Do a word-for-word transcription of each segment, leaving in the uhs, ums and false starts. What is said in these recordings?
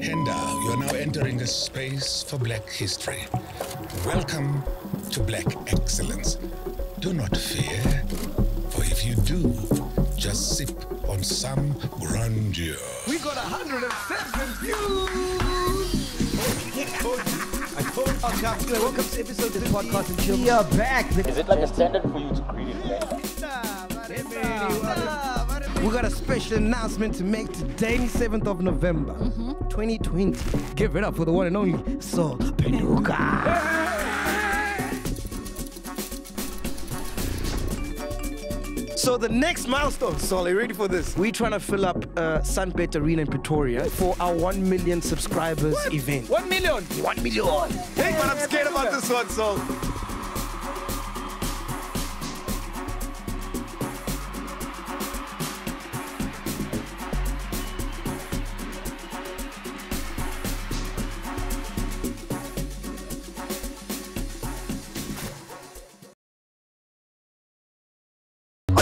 Henda, you're now entering the space for Black history. Welcome to Black Excellence. Do not fear, for if you do, just sip on some grandeur. We got one hundred seven views! Welcome to episode of the Podcast and Chill. We are back. Is it like a standard for you to greet it? We got a special announcement to make today, seventh of November, mm-hmm. twenty twenty. Give it up for the one and only Sol Peluka. Hey! So the next milestone, Sol, are you ready for this? We're trying to fill up uh, Sunbet Arena in Pretoria for our one million subscribers what? event. one million? one million. Hey, but I'm scared about this one, Sol.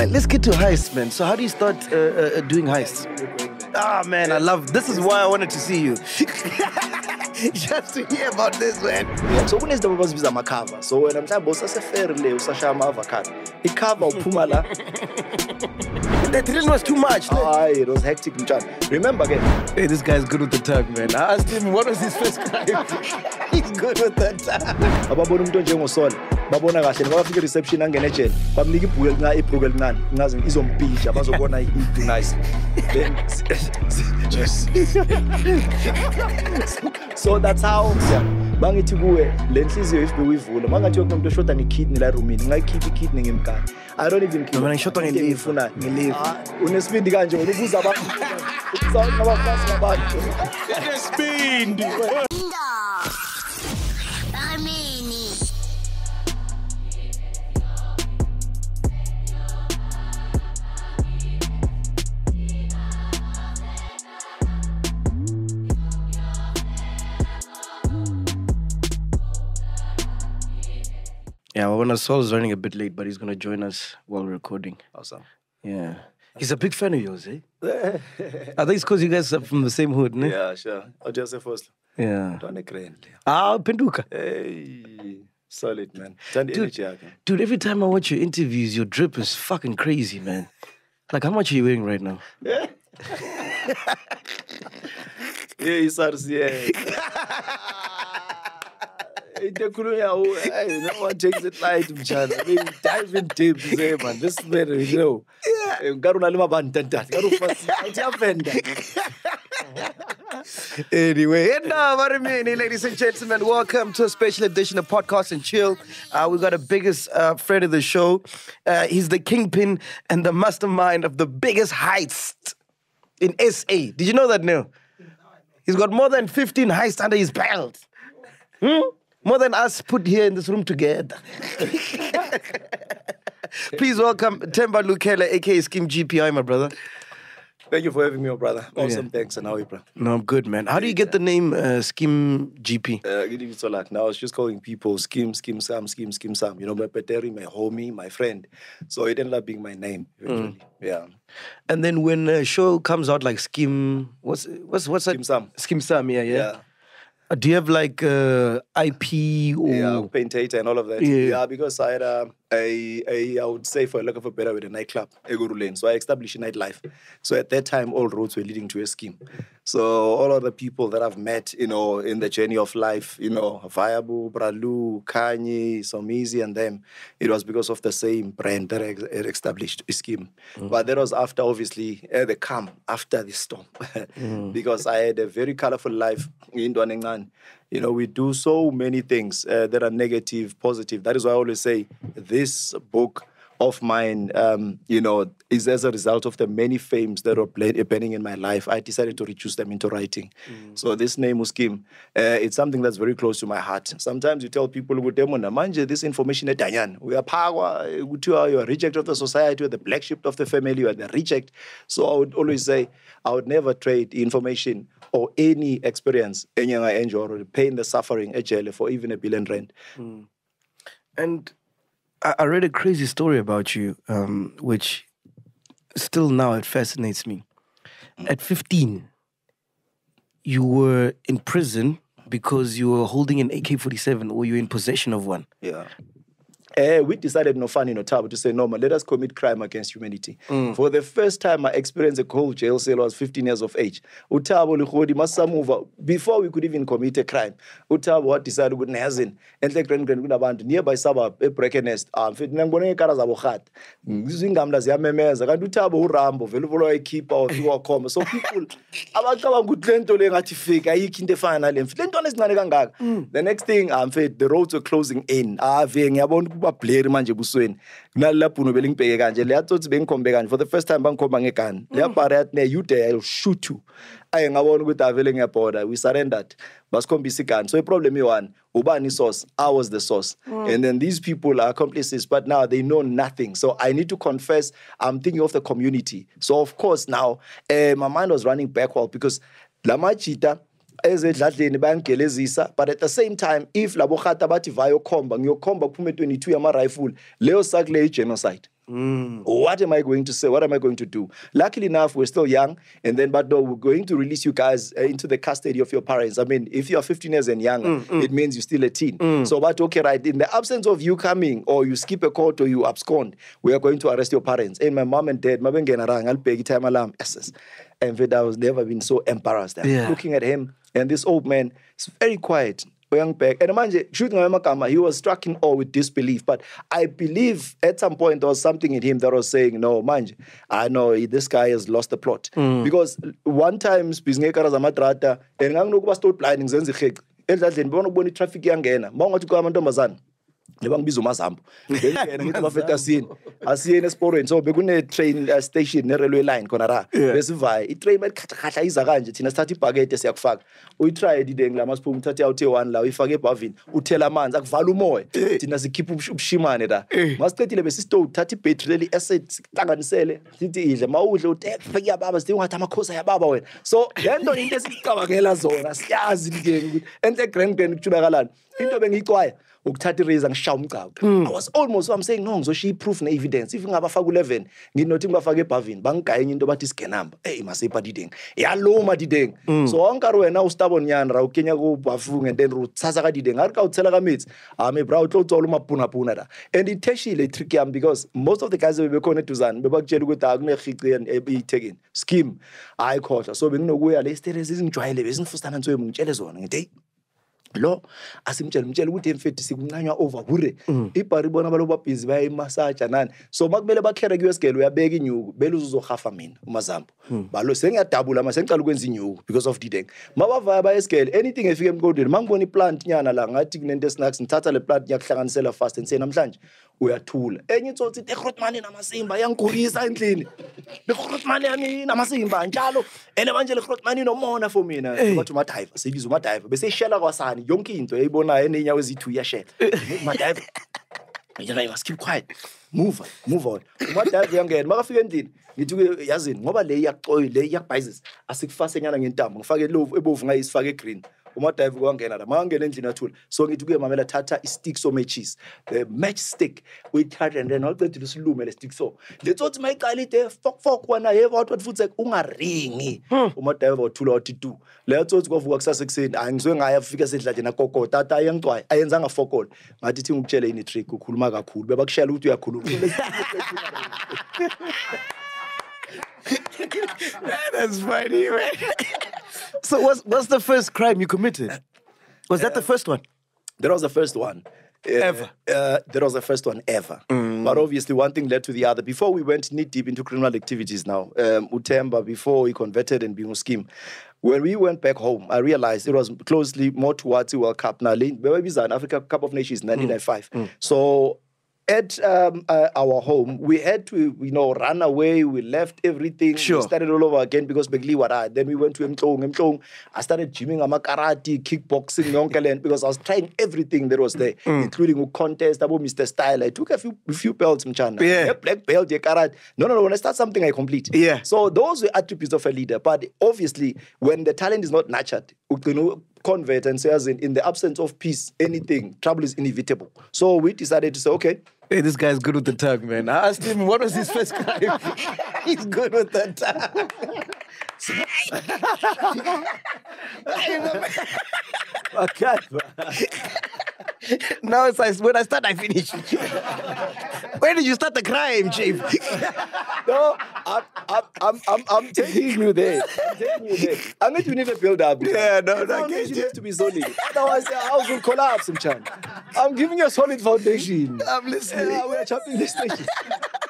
Let's get to heists, man. So how do you start uh, uh, doing heists? Ah, oh, man, I love... This is why I wanted to see you. Just to hear about this, man. So when is the purpose of my cover? So when I'm saying, boss, that's a fair relay, usasha ma avocado. The cover of Pumala. That didn't was too much. Ah, it was hectic. Remember again. Hey, this guy's good with the tag, man. I asked him, what was his first crime? He's good with the tag. Baba Bonumto Njengo Sol. Babona Gashen. Baba Fika reception and Genechen. Baba Niki Pugel na e Pugel nan. Nazim is on beach. Abazo Bona eat nice. Then just. So that's how. Bangi tiguwe. Lensiziyo if we vula. Manga tiyo kumto shota ni kid nila rumini. Ngai kid kid nengimka. I don't even care. No, man, I shot on a leaf. On a leaf. On a speed, the guy. On a bus, about. It's all about fast, about. On a speed. Yeah, well, Sol's running a bit late, but he's going to join us while recording. Awesome. Yeah. He's a big fan of yours, eh? I think it's because you guys are from the same hood, ne? Yeah, sure. I'll just say first. Yeah. Ah, Penduka. Hey. Solid, man. Dude, dude, every time I watch your interviews, your drip is fucking crazy, man. Like, how much are you wearing right now? Yeah. Yeah, he's out of the no one takes it light, Mchana. They dive in deep, say, man. This is better, you know. Yeah. Anyway, and now, what I mean, ladies and gentlemen, welcome to a special edition of Podcast and Chill. Uh, we've got the biggest uh, friend of the show. Uh, he's the Kingpin and the mastermind of the biggest heist in S A. Did you know that, Neil? He's got more than fifteen heists under his belt. Hmm? More than us put here in this room together. Please welcome Temba Lukhela, a k a. Skeem G P I, my brother. Thank you for having me, my brother. Awesome, yeah. Thanks. And how are you, bro? No, I'm good, man. How do you get yeah. the name uh, Skeem G P? Uh, good evening, Solak. Now, I was just calling people Skeem, Skeem Sam, Skeem, Skeem Sam. You know, my Peteri, my homie, my friend. So it ended up being my name, eventually. Mm. Yeah. And then when a show comes out like Skeem... What's, what's, what's that? Skeem Sam. Skeem Sam, yeah, yeah. yeah. Do you have like uh, I P or yeah, Pentata and all of that? Yeah, yeah, because I had a, a, a, I would say for a lack of a better with a nightclub, Neguru Lane. So I established a nightlife. So at that time, all roads were leading to a scheme. So all of the people that I've met, you know, in the journey of life, you know, Viable, Bralu, Kanye, Somizi, and them, it was because of the same brand that I established a scheme. Mm. But that was after, obviously, uh, the calm, after the storm. Mm. Because I had a very colorful life in Duanenggan. You know, we do so many things uh, that are negative, positive. That is why I always say this book of mine, um, you know, is as a result of the many fames that were happening in my life. I decided to reduce them into writing. Mm. So this name, Uskim, uh, it's something that's very close to my heart. Sometimes you tell people, manje, this information, we are power, you are a reject of the society, you are the black sheep of the family, you are the reject. So I would always say, I would never trade information or any experience, any angel, or the pain, the suffering, for even a billion rand. Mm. And I, I read a crazy story about you, um, which still now it fascinates me. At fifteen, you were in prison because you were holding an A K forty-seven or you were in possession of one. Yeah. Uh, we decided no fun in Otabu to say, no, man, let us commit crime against humanity. Mm. For the first time, I experienced a cold jail cell. I was fifteen years of age. Before we could even commit a crime, Otabu decided we would and the grand grand grand nearby suburb, a break nest. I'm fit Nangone Karazavohat. Using Gamlas Yamemes, I do Tabo Rambo, Velvolo, keeper of your com. So people, Abakama good Lentoling at Fig, I in the final. Lenton is Nanaganga. The next thing, I'm fit, the roads are closing in. Ah, Vingabon. For the first time, mm. I'll shoot you. I am one with availing a powder. We surrendered. So the problem you one, Ubani source, I was the source. Mm. And then these people are accomplices, but now they know nothing. So I need to confess, I'm thinking of the community. So of course now, uh, my mind was running backward because Lamachita, but at the same time, if la bochata bati vayo komba, nyo komba pume twenty-two yama rifle, leo sakle genocide. Mm. What am I going to say? What am I going to do? Luckily enough, we're still young, and then but no, we're going to release you guys uh, into the custody of your parents. I mean, if you are fifteen years and younger, mm, mm. it means you're still a teen. Mm. So, but okay, right? In the absence of you coming, or you skip a court, or you abscond, we are going to arrest your parents. And my mom and dad, my bengenarang, I'll pay time alarm. And I was never been so embarrassed. Yeah. Looking at him and this old man, it's very quiet. And he was struck in awe with disbelief. But I believe at some point there was something in him that was saying, no, manje, I know this guy has lost the plot. Mm. Because one time, traffic so begune train station ne railway line konara besivaya I train malikhathakhatha iza kanje thina sithatha ibhakete siyakufaka uyitry dide ngilamasiphume uthathe out one la uyifake ebhavini uthela amanzi akuvala umoya thina sikhipha ubushimane la masiqedile bese sito uthatha ibetri leli acid sihlanganisele sithi idle mawudle utefike yababa sithi ungathi amakhosi yababa wena so lento into esicabangela zona siyazi ngeke enhle grand grand kutshunakalana into bengiyiqwaya. Mm. I was almost, so I'm saying, no, so she proved the evidence. If you have a eleven, you know, Timba Fagge Pavin, Banka, and you know, but it's Kenam. Hey, must say, Padiding. Yalo, Madiding. So, Ankaro and now stubborn Yan, Raukenya go, Bafung, and then Rutazaka diding, Arkao Telegramids. I'm a proud to Toluma Puna Punada. And it takes you tricky because most of the guys will be connected to Zan, Babak Jelugu, Agne, Hikri, and Ebi Tegin. Skeem, I caught. So, we know where they stay, isn't trial, isn't first time to him, jealous on a day. Lo asimtshela umtshela ukuthi emfethi sikunqanywa over hure ibhari bona balobabhizi baye massage nani so makumele bakhera ku U S girl uyabeka inyuku bele uzozohafa mina umazambo balo sengiyadabula mase ngicala ukwenza inyuku because of Dideng mabavaya baye S girl anything efike emgodweni mangibona iplant nyana la ngathi kunento snacks ngithatha le plant ngiyakuhlanganisela fast and say namhlanje uyathula enye itsotsi the Hrotman namasimba yangikhulisa endlini the Hrotman yani namasimba njalo ene manje le Hrotman nomona for mina bathi uma diver sebiza uma diver bese shela kwasana yonke into yayibonayo enenyawo ezithu yashela madabe ngiyena I must keep quiet move move on madabe yangena makafika endlini ngithi yazini ngoba le iyaxoyi le iyabhayizisa asikufase nyana ngentambo ngifake lovu ebovu ngayisifake egreen umadabe kwangena la mangena endlini athula so ngithi kuye mamela thatha istick so matches the match stick we tried and then all into silume le stick so letsothi mayiqala ide fok fok wana yebo wathi futhi ungaringi umadabe wathula wathi two letsothi kwavuka kusasa ekseni angizwe ngaye afika sedladleni agogo tata ayangcwaye ayenza ngafokol ngathi thi ngikutshele ini trick ukhuluma kakhulu bebakushela ukuthi uyakhuluma. That's funny, man. So what's, what's the first crime you committed? Was that uh, the first one? That was the first one. Uh, ever. Uh, that was the first one ever. Mm. But obviously one thing led to the other. Before we went knee-deep into criminal activities now, um, Utemba, before he converted and being a scheme, when we went back home, I realized it was closely more towards the World Cup. Now, where we an Africa Cup of Nations in nineteen ninety-five. Mm. Mm. So at um, uh, our home, we had to, you know, run away. We left everything. Sure. We started all over again because Begli Wara. Then we went to Mtong. Mtong. I started gymming, ama karate, kickboxing, Yonkaland, because I was trying everything that was there, mm. including a contest, about Mister Style. I took a few, a few belts from China. Yeah. Black belt, yeah, karate. No, no, no. When I start something, I complete. Yeah. So those were attributes of a leader. But obviously, when the talent is not nurtured, you know, convert and say, as in, in the absence of peace, anything, trouble is inevitable. So we decided to say, okay, Hey, this guy's good with the tongue, man. I asked him what was his first crime. He's good with the tongue. I can't. Now it's like, when I start, I finish. Where did you start the crime, Chief? No, I'm, I'm, I'm, I'm, I'm taking you there. I'm taking you there. I mean, you need a build-up. Yeah, no, no. You need to be solid. Otherwise, the house will collapse, Mchan. I'm giving you a solid foundation. I'm listening. Yeah, we're chopping this station.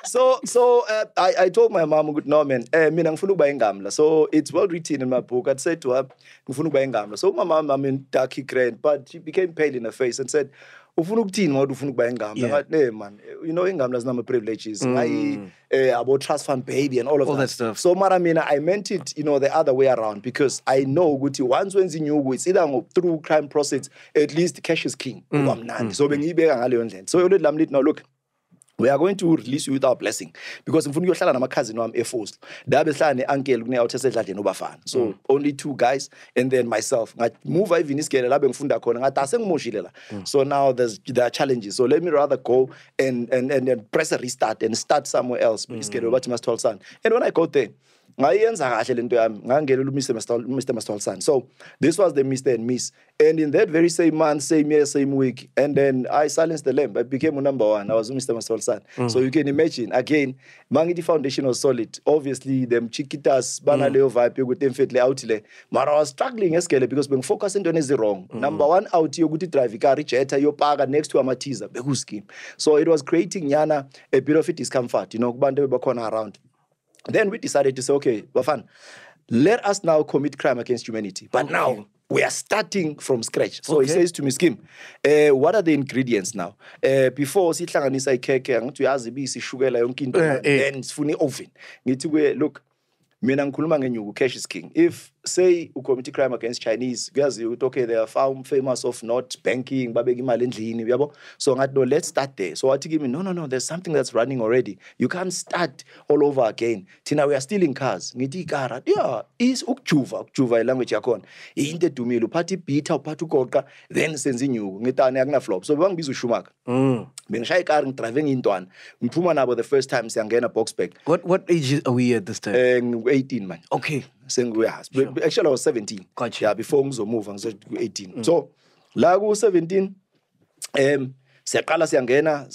So, so uh, I, I told my mom, good, no, man, uh, so it's well written in my book. I said to her, so my mom, I mean, darky grand, but she became pale in the face and said, yeah. Hey, man, you know, Ngamla's number privileges. Mm. I uh, about trust fund baby and all of all that. that stuff. So, Mara, I mean, I meant it, you know, the other way around because I know Guti once when you knew it's either through crime process, at least cash is king. Mm. Mm. So, when you be on so you did lamlit now look. We are going to release you with our blessing. Because if you are a cousin, I'm a force. So only two guys and then myself. So now there's, there are challenges. So let me rather go and, and, and, and press a restart and start somewhere else. Mm. And when I go there, so this was the Mister and Miss. And in that very same month, same year, same week, and then I silenced the lamp. I became a number one. I was Mister Master San. Mm. So you can imagine, again, Mangiti Foundation was solid. Obviously, them chiquitas, banaleo vibe, with them fitly outile. But I was struggling because being focusing on is wrong. Mm. Number one out you good traffic, rich eta your paga next to Amatiza, Behuski. So it was creating Yana a bit of it discomfort, you know, Bande Bakona around. Then we decided to say, okay, Bafana, let us now commit crime against humanity. But okay. Now we are starting from scratch. So okay. He says to me, Skeem, uh, what are the ingredients now? Uh, before sitlanganisa ikeke, ngithi uyazi bisi sugar la yonke into, then sifuna oven. Ngithi we look, mina ngikhuluma ngenyuku, cash is king. If say you commit crime against Chinese, guys, okay, they are found famous of not banking, so let's start there. So I give me, no, no, no, there's something that's running already. You can't start all over again. Tina, we are stealing cars. Yeah, is ukjuva, ukjuva language yakon. Inde to me, lupati pita, patu koka, then sends in you, ngeta neagna flop. So bang bizu shumak. Ben shai car and traveling into an Mpumana the first time Sangena Boxburg. What what age are we at this time? Um, eighteen, man. Okay. Sure. Actually, I was seventeen. Gotcha. Yeah, before Mzo moved, I was eighteen. Mm. So, Lago seventeen, um, Sekala Siangena,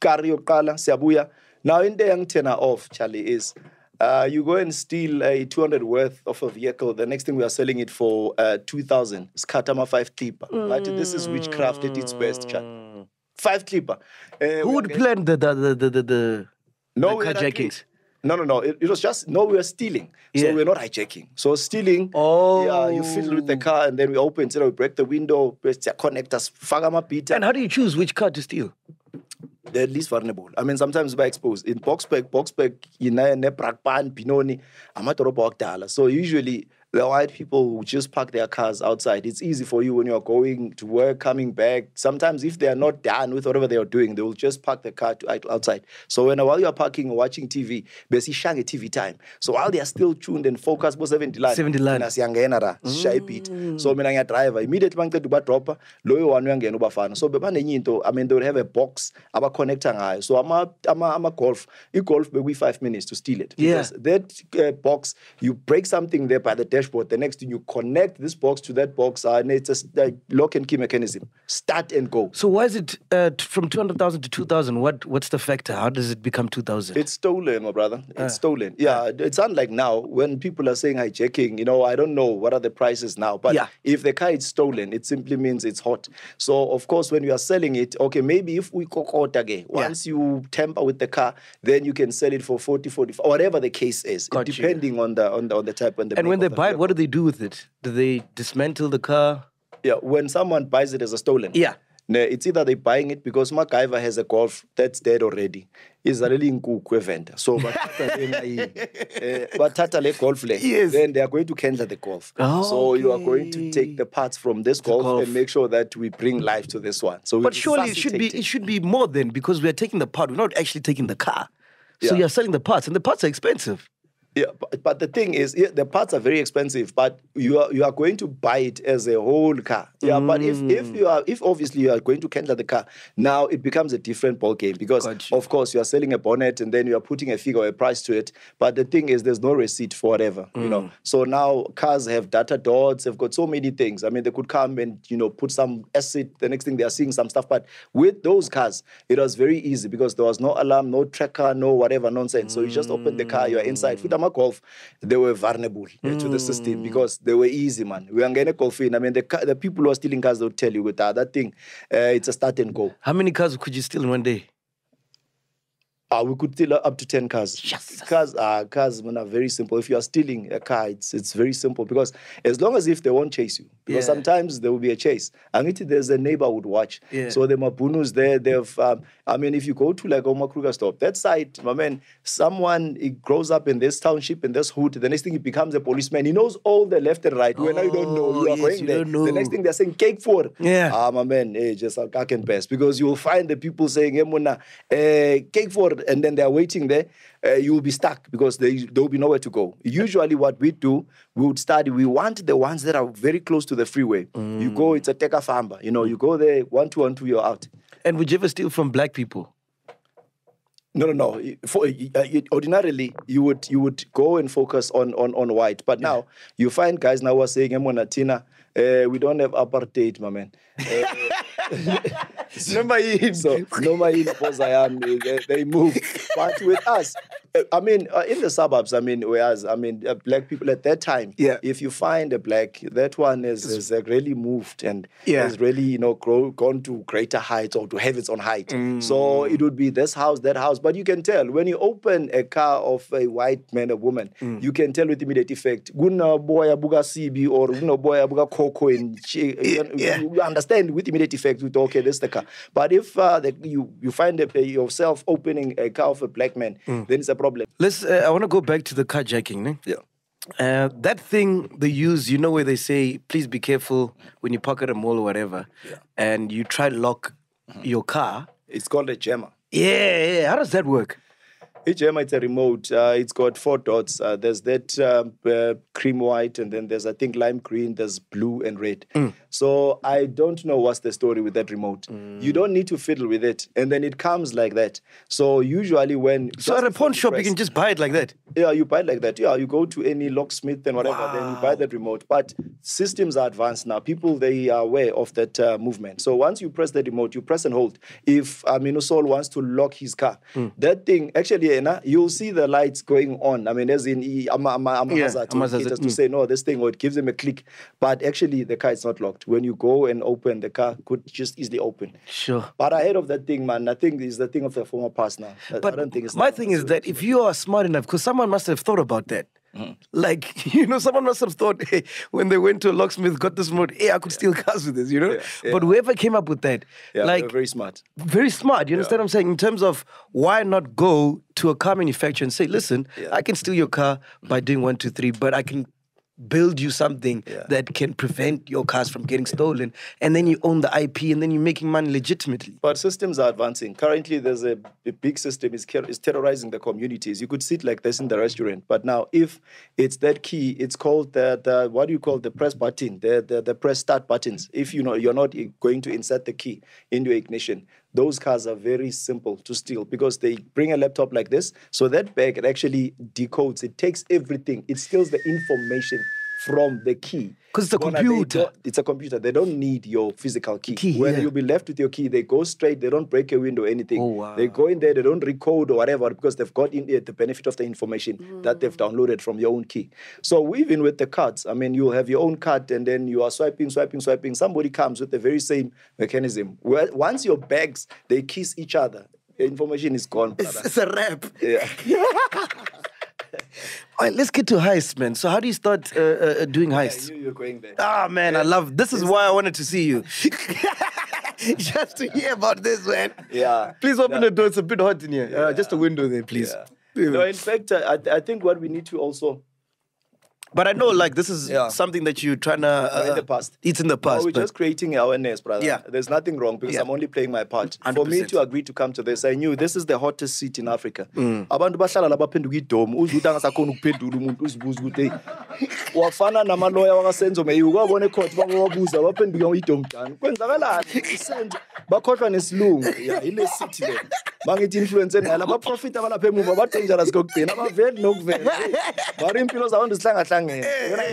Kario Kala, Siabuya. Now, in the young tenor of Charlie is uh, you go and steal a two hundred worth of a vehicle. The next thing we are selling it for uh, two thousand. It's Katama five Tipa. Mm. Right? This is witchcraft at its best, Charlie. Five Tipa. Uh, Who would plan the, the, the, the, the, the no, carjackings? No, no, no. It, it was just, no, we were stealing. Yeah. So we were not hijacking. So stealing, oh. Yeah, you fiddle with the car and then we open, instead we break the window, connect us, fagama pita. And how do you choose which car to steal? The least vulnerable. I mean, sometimes we're exposed. In Boksburg, Boksburg, Yinaya, Neprakpan, Pinoni, Amatoropo Akdala. So usually, the white people who just park their cars outside. It's easy for you when you're going to work, coming back. Sometimes if they are not done with whatever they are doing, they will just park the car to outside. So when while you are parking or watching T V, basically shang T V time. So while they are still tuned and focused, for seventy line, seventy line. Mm. So when I driver, immediately I'm going to drop. Loyo anu yangu Ubafana. So beba nengi into. I mean, they will have a box. Aba connecting eye. So I'm a, I'm a, I'm a golf. You golf, maybe five minutes to steal it. Because yeah. That uh, box, you break something there by the day. The next thing you connect this box to that box, uh, and it's a uh, lock and key mechanism. Start and go. So why is it uh, from two hundred thousand to two thousand? What what's the factor? How does it become two thousand? It's stolen, my brother. It's uh, stolen. Yeah, uh, it's unlike now when people are saying hijacking. You know, I don't know what are the prices now, but yeah. If the car is stolen, it simply means it's hot. So of course, when you are selling it, okay, maybe if we cook out again, once yeah. You tamper with the car, then you can sell it for forty, forty-five, whatever the case is, gotcha. Depending on the on the on the type and the. And when they buy. What do they do with it? Do they dismantle the car? Yeah, when someone buys it as a stolen. Yeah. It's either they're buying it because MacGyver has a Golf that's dead already. Is a really equivalent. So, but Tatale Golf, then they are going to cancel the Golf. Oh, so okay. You are going to take the parts from this golf, golf and make sure that we bring life to this one. So, but surely it should be it should be more than because we are taking the part. We're not actually taking the car. So yeah. You are selling the parts, and the parts are expensive. Yeah, but, but the thing is, yeah, the parts are very expensive, but you are you are going to buy it as a whole car. Yeah, mm. but if if you are if obviously you are going to cancel the car, now it becomes a different ball game because gotcha. Of course you are selling a bonnet and then you are putting a figure or a price to it. But the thing is, there's no receipt for whatever, mm. you know. So now cars have data dots, they've got so many things. I mean, they could come and you know put some acid. The next thing they are seeing some stuff. But with those cars, it was very easy because there was no alarm, no tracker, no whatever nonsense. So you just open the car, you are inside. Mm. Golf, they were vulnerable yeah, mm. to the system because they were easy, man. We are going to golf in. I mean, the, the people who are stealing cars, they'll tell you with that, that thing, uh, it's a start and go. How many cars could you steal in one day? Uh, we could steal up to ten cars. Yes. Cars, uh, cars man, are very simple. If you are stealing a car, it's, it's very simple because as long as if they won't chase you, because yeah. sometimes there will be a chase. I mean, there's a neighborhood watch. Yeah. So the Mabunus there, they've, um, I mean, if you go to like Omar Kruger stop, that side, my man, someone he grows up in this township, in this hood, the next thing he becomes a policeman. He knows all the left and right. Oh, well, now you don't know. You yes, are going you there. Don't know. The next thing they're saying, cake for. Yeah. Ah, my man, hey, just a cock and pass. Because you'll find the people saying, hey, Mona, eh, cake for. And then they're waiting there, uh, you will be stuck because they, there will be nowhere to go. Usually what we do, we would study, we want the ones that are very close to the freeway. Mm. You go, it's a teka famba. You know, you go there, one, two, one, two, you're out. And would you ever steal from black people? No, no, no. For, uh, you, ordinarily, you would you would go and focus on on, on white. But now, you find guys now who are saying, Emonatina, uh, we don't have apartheid, my man. Uh, So, they, they move. But with us, I mean, uh, in the suburbs, I mean, whereas, I mean, uh, black people at that time, yeah. if you find a black, that one is, is uh, really moved and yeah. has really, you know, grow, gone to greater heights or to have its own height. Mm. So it would be this house, that house. But you can tell when you open a car of a white man or woman, mm. you can tell with immediate effect, Guna boya buga C B or Guna boya buga coco. And you understand with immediate effect, with okay, this is the car. But if uh, the, you, you find uh, yourself opening a car of a black man, mm. then it's a problem. Let's. Uh, I want to go back to the carjacking. Ne? Yeah. Uh, that thing they use, you know where they say, please be careful when you park at a mall or whatever, yeah. and you try to lock mm-hmm. your car. It's called a jammer. Yeah, yeah. How does that work? A jammer, it's a remote. Uh, it's got four dots. Uh, there's that um, uh, cream white, and then there's, I think, lime green, there's blue and red. Mm. So I don't know what's the story with that remote. Mm. You don't need to fiddle with it. And then it comes like that. So usually when... So at a pawn shop, press, you can just buy it like that? Yeah, you buy it like that. Yeah, you go to any locksmith and whatever, wow. then you buy that remote. But systems are advanced now. People, they are aware of that uh, movement. So once you press the remote, you press and hold. If I mean, Sol wants to lock his car, mm. that thing, actually, you'll see the lights going on. I mean, as in, I'm a, I'm a, I'm a yeah, hazard. I'm a hazard. It has to mm. say, no, this thing, or it gives them a click. But actually, the car is not locked. When you go and open, the car could just easily open. Sure. But I heard of that thing, man. I think it's the thing of the former past now. But I don't think it's my thing is that if you are smart enough, because someone must have thought about that. Mm. Like, you know, someone must have thought, hey, when they went to a locksmith, got this remote, hey, I could yeah. steal cars with this, you know? Yeah. Yeah. But whoever came up with that, yeah, like... very smart. Very smart, you yeah. understand what I'm saying? In terms of why not go to a car manufacturer and say, listen, yeah. I can steal your car by doing one, two, three, but I can build you something yeah. that can prevent your cars from getting stolen, and then you own the I P, and then you're making money legitimately. But systems are advancing. Currently, there's a, a big system is, is terrorizing the communities. You could sit like this in the restaurant, but now if it's that key, it's called the, the what do you call the press button, the, the, the press start buttons. If you know, you're not going to insert the key into your ignition, those cars are very simple to steal because they bring a laptop like this. So that bag, it actually decodes. It takes everything. It steals the information from the key. Because it's a One computer. It's a computer. They don't need your physical key. key When yeah. you'll be left with your key, they go straight. They don't break a window or anything. Oh, wow. They go in there. They don't recode or whatever because they've got in there the benefit of the information mm. that they've downloaded from your own key. So even with the cards, I mean, you'll have your own card and then you are swiping, swiping, swiping. Somebody comes with the very same mechanism. Where once your bags, they kiss each other. The information is gone. It's, it's a wrap. Yeah. All right, let's get to heists, man. So how do you start uh, uh, doing heists? Yeah, you, you're going there. Ah, oh, man, yeah. I love... This is why I wanted to see you. Just to hear about this, man. Yeah. Please open no. the door. It's a bit hot in here. Yeah. Uh, just a window there, please. Yeah. Yeah. No, in fact, I, I think what we need to also... But I know, like, this is yeah. something that you're trying to... Uh, in the past. It's in the past. No, we're but... just creating awareness, brother. Yeah. There's nothing wrong because yeah. I'm only playing my part. one hundred percent. For me to agree to come to this, I knew this is the hottest seat in Africa. Mm. When I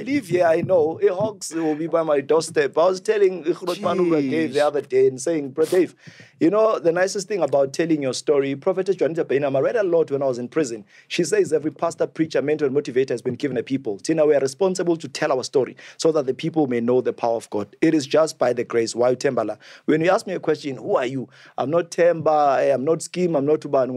live here, I know a Hawks will be by my doorstep. I was telling Hrotman Dave the other day and saying, Bro Dave, you know, the nicest thing about telling your story, Prophetess Juanita Bainam, I read a lot when I was in prison. She says every pastor, preacher, mentor, and motivator has been given a people. Tina, we are responsible to tell our story so that the people may know the power of God. It is just by the grace. Why Tembala? When you ask me a question, who are you? I'm not Temba, I'm not Skeem, I'm not Uba.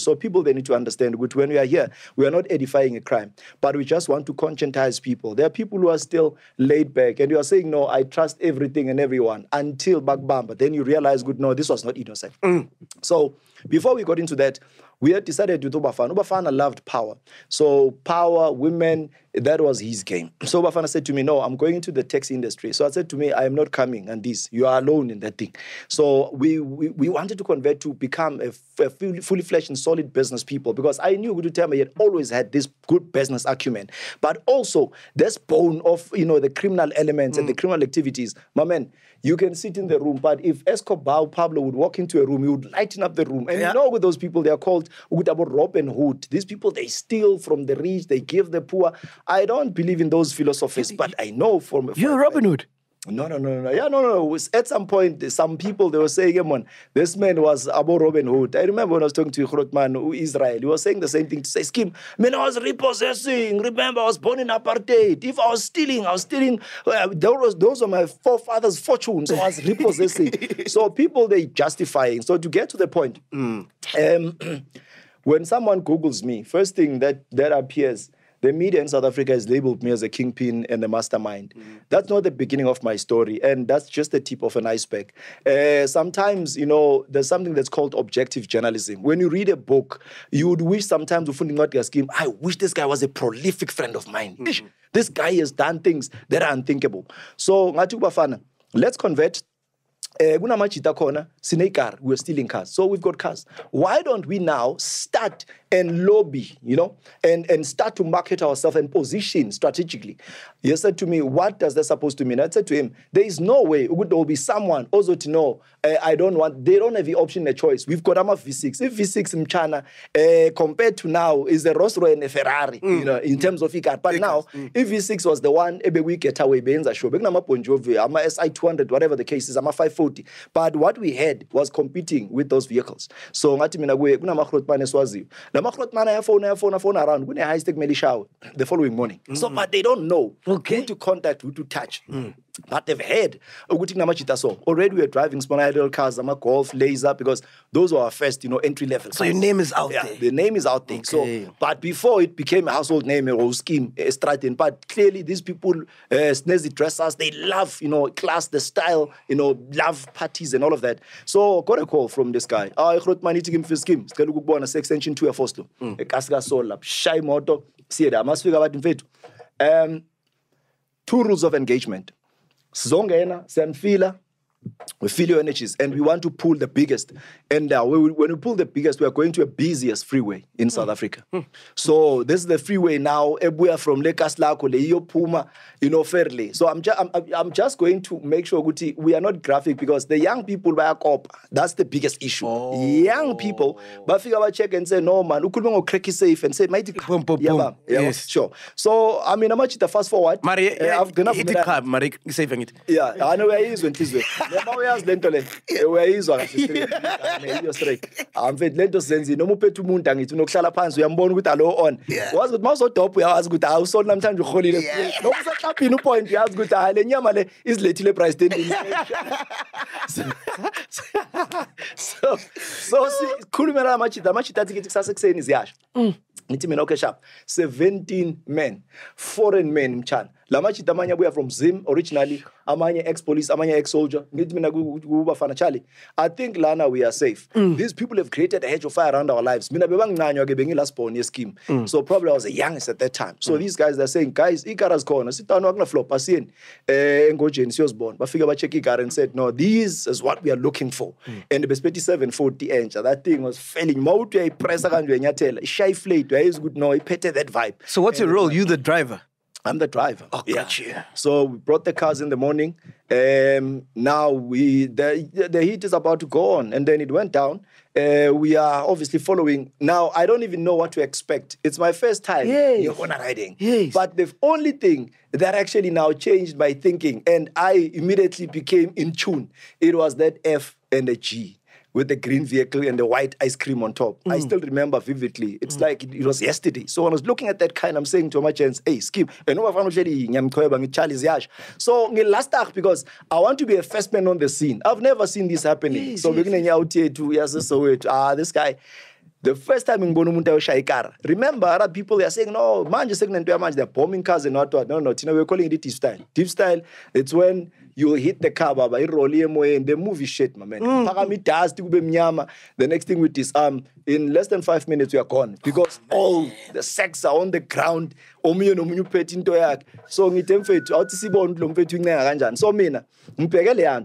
So people, they need to understand that when we are here, we are not edifying a crime, but we just want to conscientize people. There are people who are still laid back and you are saying, no, I trust everything and everyone until Bagbam. But then you realize, good, no, this was not innocent. Mm. So before we got into that, we had decided to do Obafana. Obafana loved power. So power, women, that was his game. So Obafana said to me, no, I'm going into the taxi industry. So I said to me, I am not coming and this. You are alone in that thing. So we we, we wanted to convert to become a, a fully fledged and solid business people because I knew Gudutama had always had this good business acumen. But also this bone of, you know, the criminal elements mm. and the criminal activities. My man, you can sit in the room, but if Escobar Pablo would walk into a room, he would lighten up the room. And yeah. you know with those people, they are called Robin Hood. These people, they steal from the rich, they give the poor. I don't believe in those philosophies, but I know from... You're Robin Hood? No, no, no, no. Yeah, no, no, no. At some point, some people, they were saying, hey, man, this man was Abo Robin Hood. I remember when I was talking to Hrotman Israel, he was saying the same thing to say, Skeem, man, I was repossessing. Remember, I was born in apartheid. If I was stealing, I was stealing. Uh, was, those were my forefathers' fortunes. So I was repossessing. So people, they justifying. So to get to the point, mm. um, when someone Googles me, first thing that, that appears... The media in South Africa has labeled me as a kingpin and a mastermind. Mm-hmm. That's not the beginning of my story, and that's just the tip of an iceberg. Uh, sometimes, you know, there's something that's called objective journalism. When you read a book, you would wish sometimes, I wish this guy was a prolific friend of mine. Mm-hmm. This guy has done things that are unthinkable. So, let's convert. Uh, we're stealing cars. So we've got cars. Why don't we now start and lobby, you know, and, and start to market ourselves and position strategically? He said to me, what does that supposed to mean? I said to him, there is no way there will be someone also to know, uh, I don't want, they don't have the option, the choice. We've got AMA V six. If V six in China, uh, compared to now, is a Rolls Royce and a Ferrari, mm. you know, in terms of e-car. But now, mm. if V six was the one, we get away, Benza show, AMA S I two hundred, whatever the case is, AMA five forty. But what we had was competing with those vehicles. So the following morning. Mm. So, but they don't know okay. who to contact, who to touch. Mm. But they've heard. Already we are driving small idle cars, golf, laser, because those were our first, you know, entry level. So your name is out yeah, there. The name is out there. Okay. So, but before it became a household name, it was Skeem, a Stratton. But clearly these people, uh, snazzy dressers, they love, you know, class, the style, you know, love parties and all of that. So got a call from this guy. I wrote my nitty game for Skeem. It's going to go on a extension to a first look. A casca soul up, shy motto. See that. I must figure out in fact. Um, two rules of engagement. Zongaena, Sanfila, we feel your energies and we want to pull the biggest. And uh, we, when we pull the biggest, we are going to a busiest freeway in mm. South Africa. Mm. So this is the freeway now, Ebuya from Lekaslako, Leiyo Puma, you know, fairly. So I'm, ju I'm, I'm just going to make sure Guti, we are not graphic because the young people buy a cop. That's the biggest issue. Oh. Young people, but figure out check and say, no, man, you could go cracky safe and say, mighty boom, boom, yeah, boom. Yeah, yes. Sure. So, I mean, I'm going to fast forward. Marie, uh, I've gonna hit the club, Marie, saving it. Yeah, I know where he is when he's there. So, so, so, seventeen men, foreign men, mchan. Lamachita manya buya from Zim originally, amanya ex-police, amanya ex-soldier, I think Lana we are safe. Mm. These people have created a hedge of fire around our lives. Mm. So probably I was the youngest at that time. So mm. these guys, they're saying, guys, Ikara's corner, sit down, flop, but figure check Ikara and said, no, this is what we are looking for. Mm. And the seven forty inch, that thing was failing. So what's your role? You the driver? I'm the driver. Oh, yeah. Gotcha. So we brought the cars in the morning. Um, now we the, the heat is about to go on. And then it went down. Uh, we are obviously following. Now, I don't even know what to expect. It's my first time yes. you're on a riding. Yes. But the only thing that actually now changed my thinking, and I immediately became in tune, it was that F and the G. With the green vehicle and the white ice cream on top. Mm. I still remember vividly. It's mm. like it, it was yesterday. So when I was looking at that kind, I'm saying to my chance, hey, Skeem. So last act, because I want to be a first man on the scene. I've never seen this happening. Yes, so yes, beginning out here to yes, so ah, this guy. The first time in Bonumunta Shaikara, remember, Arab people they are saying, no, man, just second and two man, they're bombing cars and what, what. No, no, you know, we're calling it deep style. Deep style, it's when you hit the car, Baba, it roll in the movie shit, my man. Mm. The next thing with this, um, in less than five minutes, we are gone because oh, all the sacks are on the ground. So,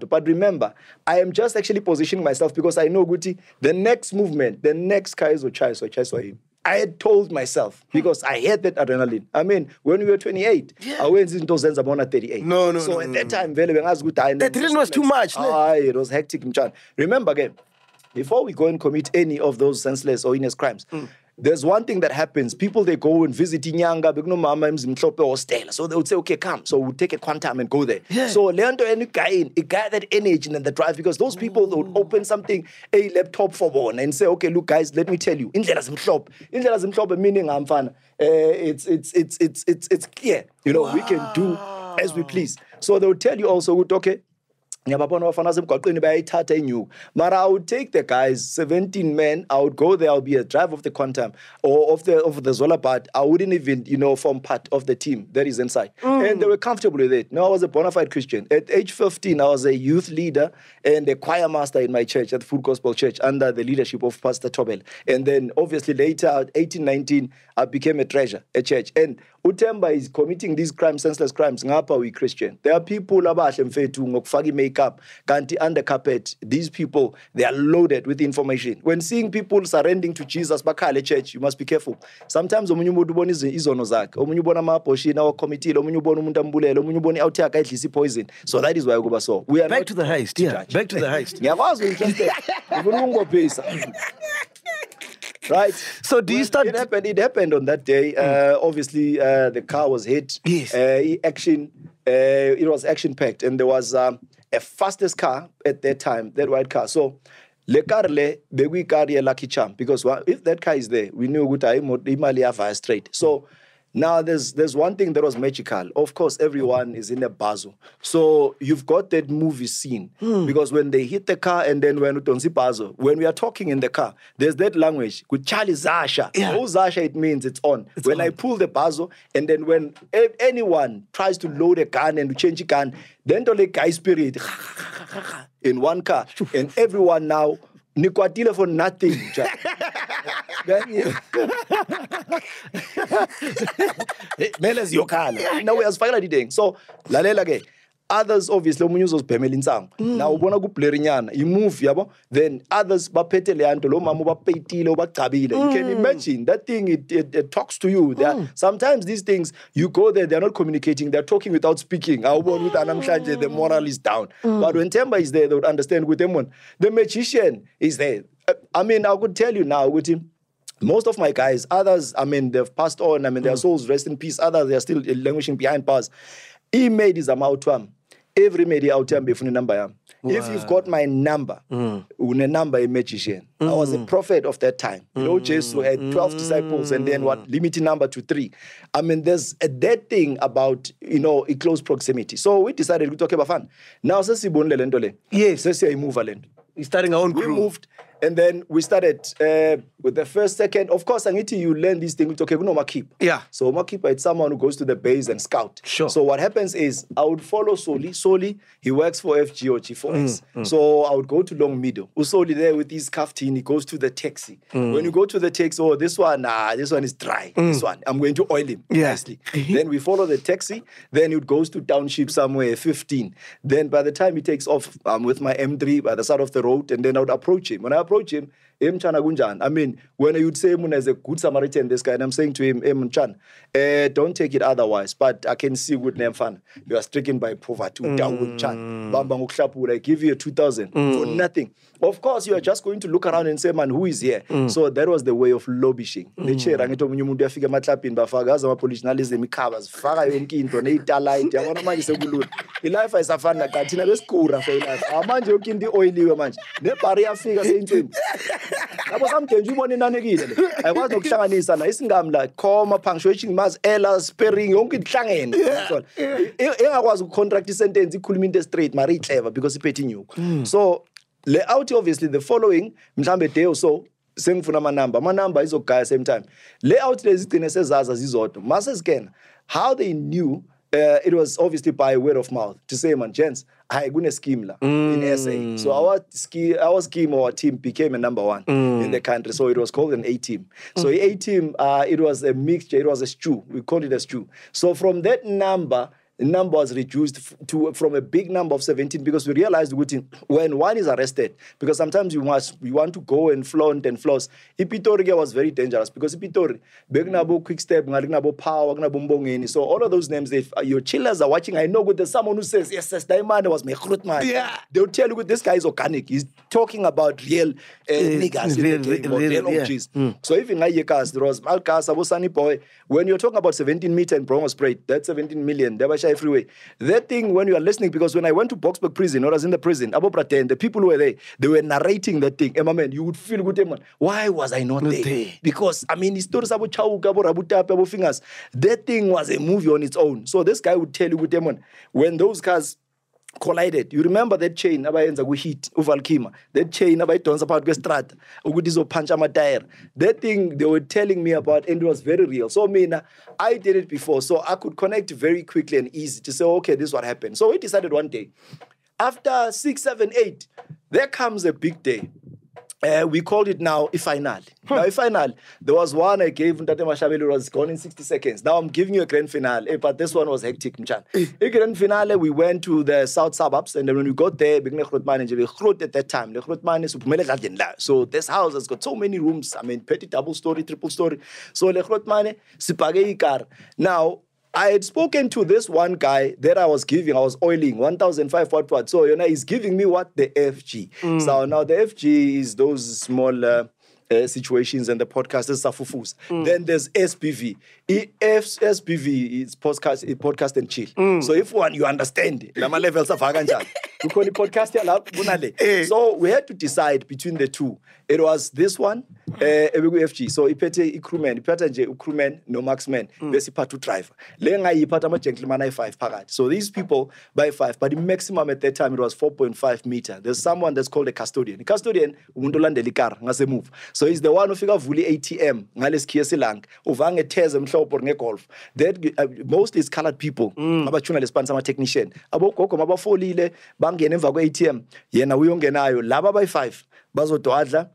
but remember, I am just actually positioning myself because I know Guti, the next movement, the next car is Ochai. I had told myself because I had that adrenaline. I mean, when we were twenty-eight, yeah. I went into Zenzabona thirty-eight. No, no, so no. So at no, that no. time, very I good. That adrenaline was too much. Ah, it was hectic. Remember again, before we go and commit any of those senseless or heinous crimes, mm. there's one thing that happens. People, they go and visit Inyanga, big no mama Mzimhlope hostel. So they would say, okay, come. So we'll take a quantum and go there. Yeah. So Leandro and Kain, it got that energy and the drive because those people, they would open something, a laptop for one and say, okay, look, guys, let me tell you. Indlela Zimhlope. Indlela Zimhlope meaning I'm fun. It's, it's, it's, it's, it's, it's clear. You know, wow. we can do as we please. So they would tell you also, okay, I would take the guys, seventeen men, I would go there, I would be a drive of the Quantum or of the of the Zola part. I wouldn't even, you know, form part of the team that is inside. Mm. And they were comfortable with it. Now I was a bona fide Christian. At age fifteen, I was a youth leader and a choir master in my church, at Full Gospel Church, under the leadership of Pastor Tobel. And then obviously later, at eighteen, nineteen, I became a treasurer at church. And Utemba is committing these crimes, senseless crimes. Ngapa we Christian. There are people abash and faith to makeup, kanti under carpet. These people, they are loaded with information. When seeing people surrendering to Jesus, bakale church, you must be careful. Sometimes omunyubo dubon is izonozak. Omunyubo nama poshi na committee. Omunyubo mundambule. Omunyubo out here kaitisi poison. So that is why we go so. We are back to the heist. Yeah. Judge. Back to the heist. Right. So do you well, start? It happened. It happened on that day. Mm. Uh, obviously, uh, the car was hit. Yes. Uh, action. Uh, it was action packed, and there was um, a fastest car at that time. That white car. So. Le carle, we carry a lucky charm because well, if that car is there, we knew good time. Imali fire straight. So. Now, there's there's one thing that was magical. Of course, everyone is in a bazo. So you've got that movie scene. Mm. Because when they hit the car and then when when we are talking in the car, there's that language. Kuchali Zasha. Oh, Zasha, it means it's on. It's when on. I pull the bazo and then when anyone tries to load a gun and to change a gun, then the guy spirit in one car. And everyone now, Nikwatile for nothing. So, others obviously umunyuzo zibhemelinsango. Now ubona ku player nyana, I move yabo, then others baphethe leyanto lo mama ubaphetile ubachabile. You can imagine that thing it, it, it talks to you. They are, mm. sometimes these things you go there they are not communicating, they are talking without speaking. Awubona ukuthi anamhlanje the moral is down. Mm. But when Temba is there they would understand with them. The magician is there. I mean, I could tell you now with him. Most of my guys, others, I mean, they've passed on. I mean, mm. their souls rest in peace. Others, they are still languishing behind bars. He made his amount. Every media out there, number. If you've got my number, mm. une number a magician. Mm. I was a prophet of that time. You know, Jesus had twelve mm. disciples and then what, limited number to three. I mean, there's a dead thing about, you know, in close proximity. So we decided to talk about fun. Now, since we moved to yes, since we moved we're starting our own crew. We moved and then we started uh, with the first, second. Of course, Angiti, you learn these things. Okay, we know Makip. Yeah. So Makipa is someone who goes to the base and scout. Sure. So what happens is I would follow Soli. Soli, he works for F G O G for us. Mm, mm. So I would go to Long Meadow. Usoli there with his kaftin, he goes to the taxi. Mm. When you go to the taxi, oh, this one, nah, this one is dry. Mm. This one, I'm going to oil him. Yeah. Nicely. Then we follow the taxi. Then it goes to township somewhere, fifteen. Then by the time he takes off, I'm with my M three by the side of the road, and then I would approach him. When I approach him, I mean, when you'd say Muna is a good Samaritan, this guy, and I'm saying to him, hey, Mchan, uh, don't take it otherwise, but I can see good name fan. You are stricken by poverty. Mm. I give you two thousand mm. for nothing. Of course, you are just going to look around and say, man, who is here? Mm. So that was the way of lobbying. Mm. I was not I was contract sentence, straight, because it's so, layout obviously the following, day or so, same for my number. My number is okay at the same time. Layout is the how they knew. Uh, it was obviously by word of mouth to say, man, gents, I gonna scheme la in S A. So our scheme, our scheme, our team became a number one mm. in the country. So it was called an A team. So mm. A team, uh, it was a mixture. It was a stew. We called it a stew. So from that number, the number was reduced to from a big number of seventeen because we realized when one is arrested, because sometimes you must you want to go and flaunt and floss. Pretoria was very dangerous because Pretoria, Begnabo, Quick Step, Nagnabo Power, Gnabombongini. So all of those names, if your chillers are watching, I know good there's someone who says, yes, yes, that man was my Hrotman. Yeah. They'll tell you this guy is organic. He's talking about real uh, niggas, real, game, real, real, real yeah. mm. So even I cast there was Malkas, Abosani Boy. When you're talking about seventeen meter and Bronco Spray, that's seventeen million. There was everywhere. That thing, when you are listening, because when I went to Boxburg Prison, or I was in the prison, and the people who were there, they were narrating that thing. And my man, you would feel good, man. Why was I not, not there? there? Because, I mean, stories about Chau, Gabo, Rabuta, Pabo Fingers, that thing was a movie on its own. So this guy would tell you, good, man, when those cars collided. You remember that chain that hit Uvalkima. That chain that That thing they were telling me about and it was very real. So I mean, I did it before, so I could connect very quickly and easy to say, okay, this is what happened. So we decided one day, after six, seven, eight, there comes a big day. Uh, we called it now Ifinal. Huh. Now Ifinal, there was one I gave Ntate Mashabeli, it was gone in sixty seconds. Now I'm giving you a grand finale, but this one was hectic. Mchan. In grand finale, we went to the south suburbs, and then when we got there, we Hrotman at that time. So this house has got so many rooms. I mean, petty, double story, triple story. So Hrotman, Sipage Ikar. Now, I had spoken to this one guy that I was giving, I was oiling, one thousand five hundred watt. So, you know, he's giving me what? The F G. Mm. So now the F G is those small uh, uh, situations and the podcasters are fufus. Mm. Then there's S P V. E F S P V is podcast, podcast and chill. Mm. So if one, you understand. We call it podcast. So we had to decide between the two. It was this one, uh, F G. So ipete ikrumen, ipete nje ukrumen, no marksman, besi patu driver. Lenga ipata ma gentleman I five parad. So these people by five, but the maximum at that time it was four point five meter. There's someone that's called a custodian. The custodian undolan delikar ngase move. So he's the one who figure vuli A T M ngales kiesi lang uvange teza mshau por nge golf. That mostly is colored people. Abachuna lespansa ma technician. Abo koko mabafo lile bangi eneva go A T M. Yena wiyonge na ayo laba by five. Bazo to adla.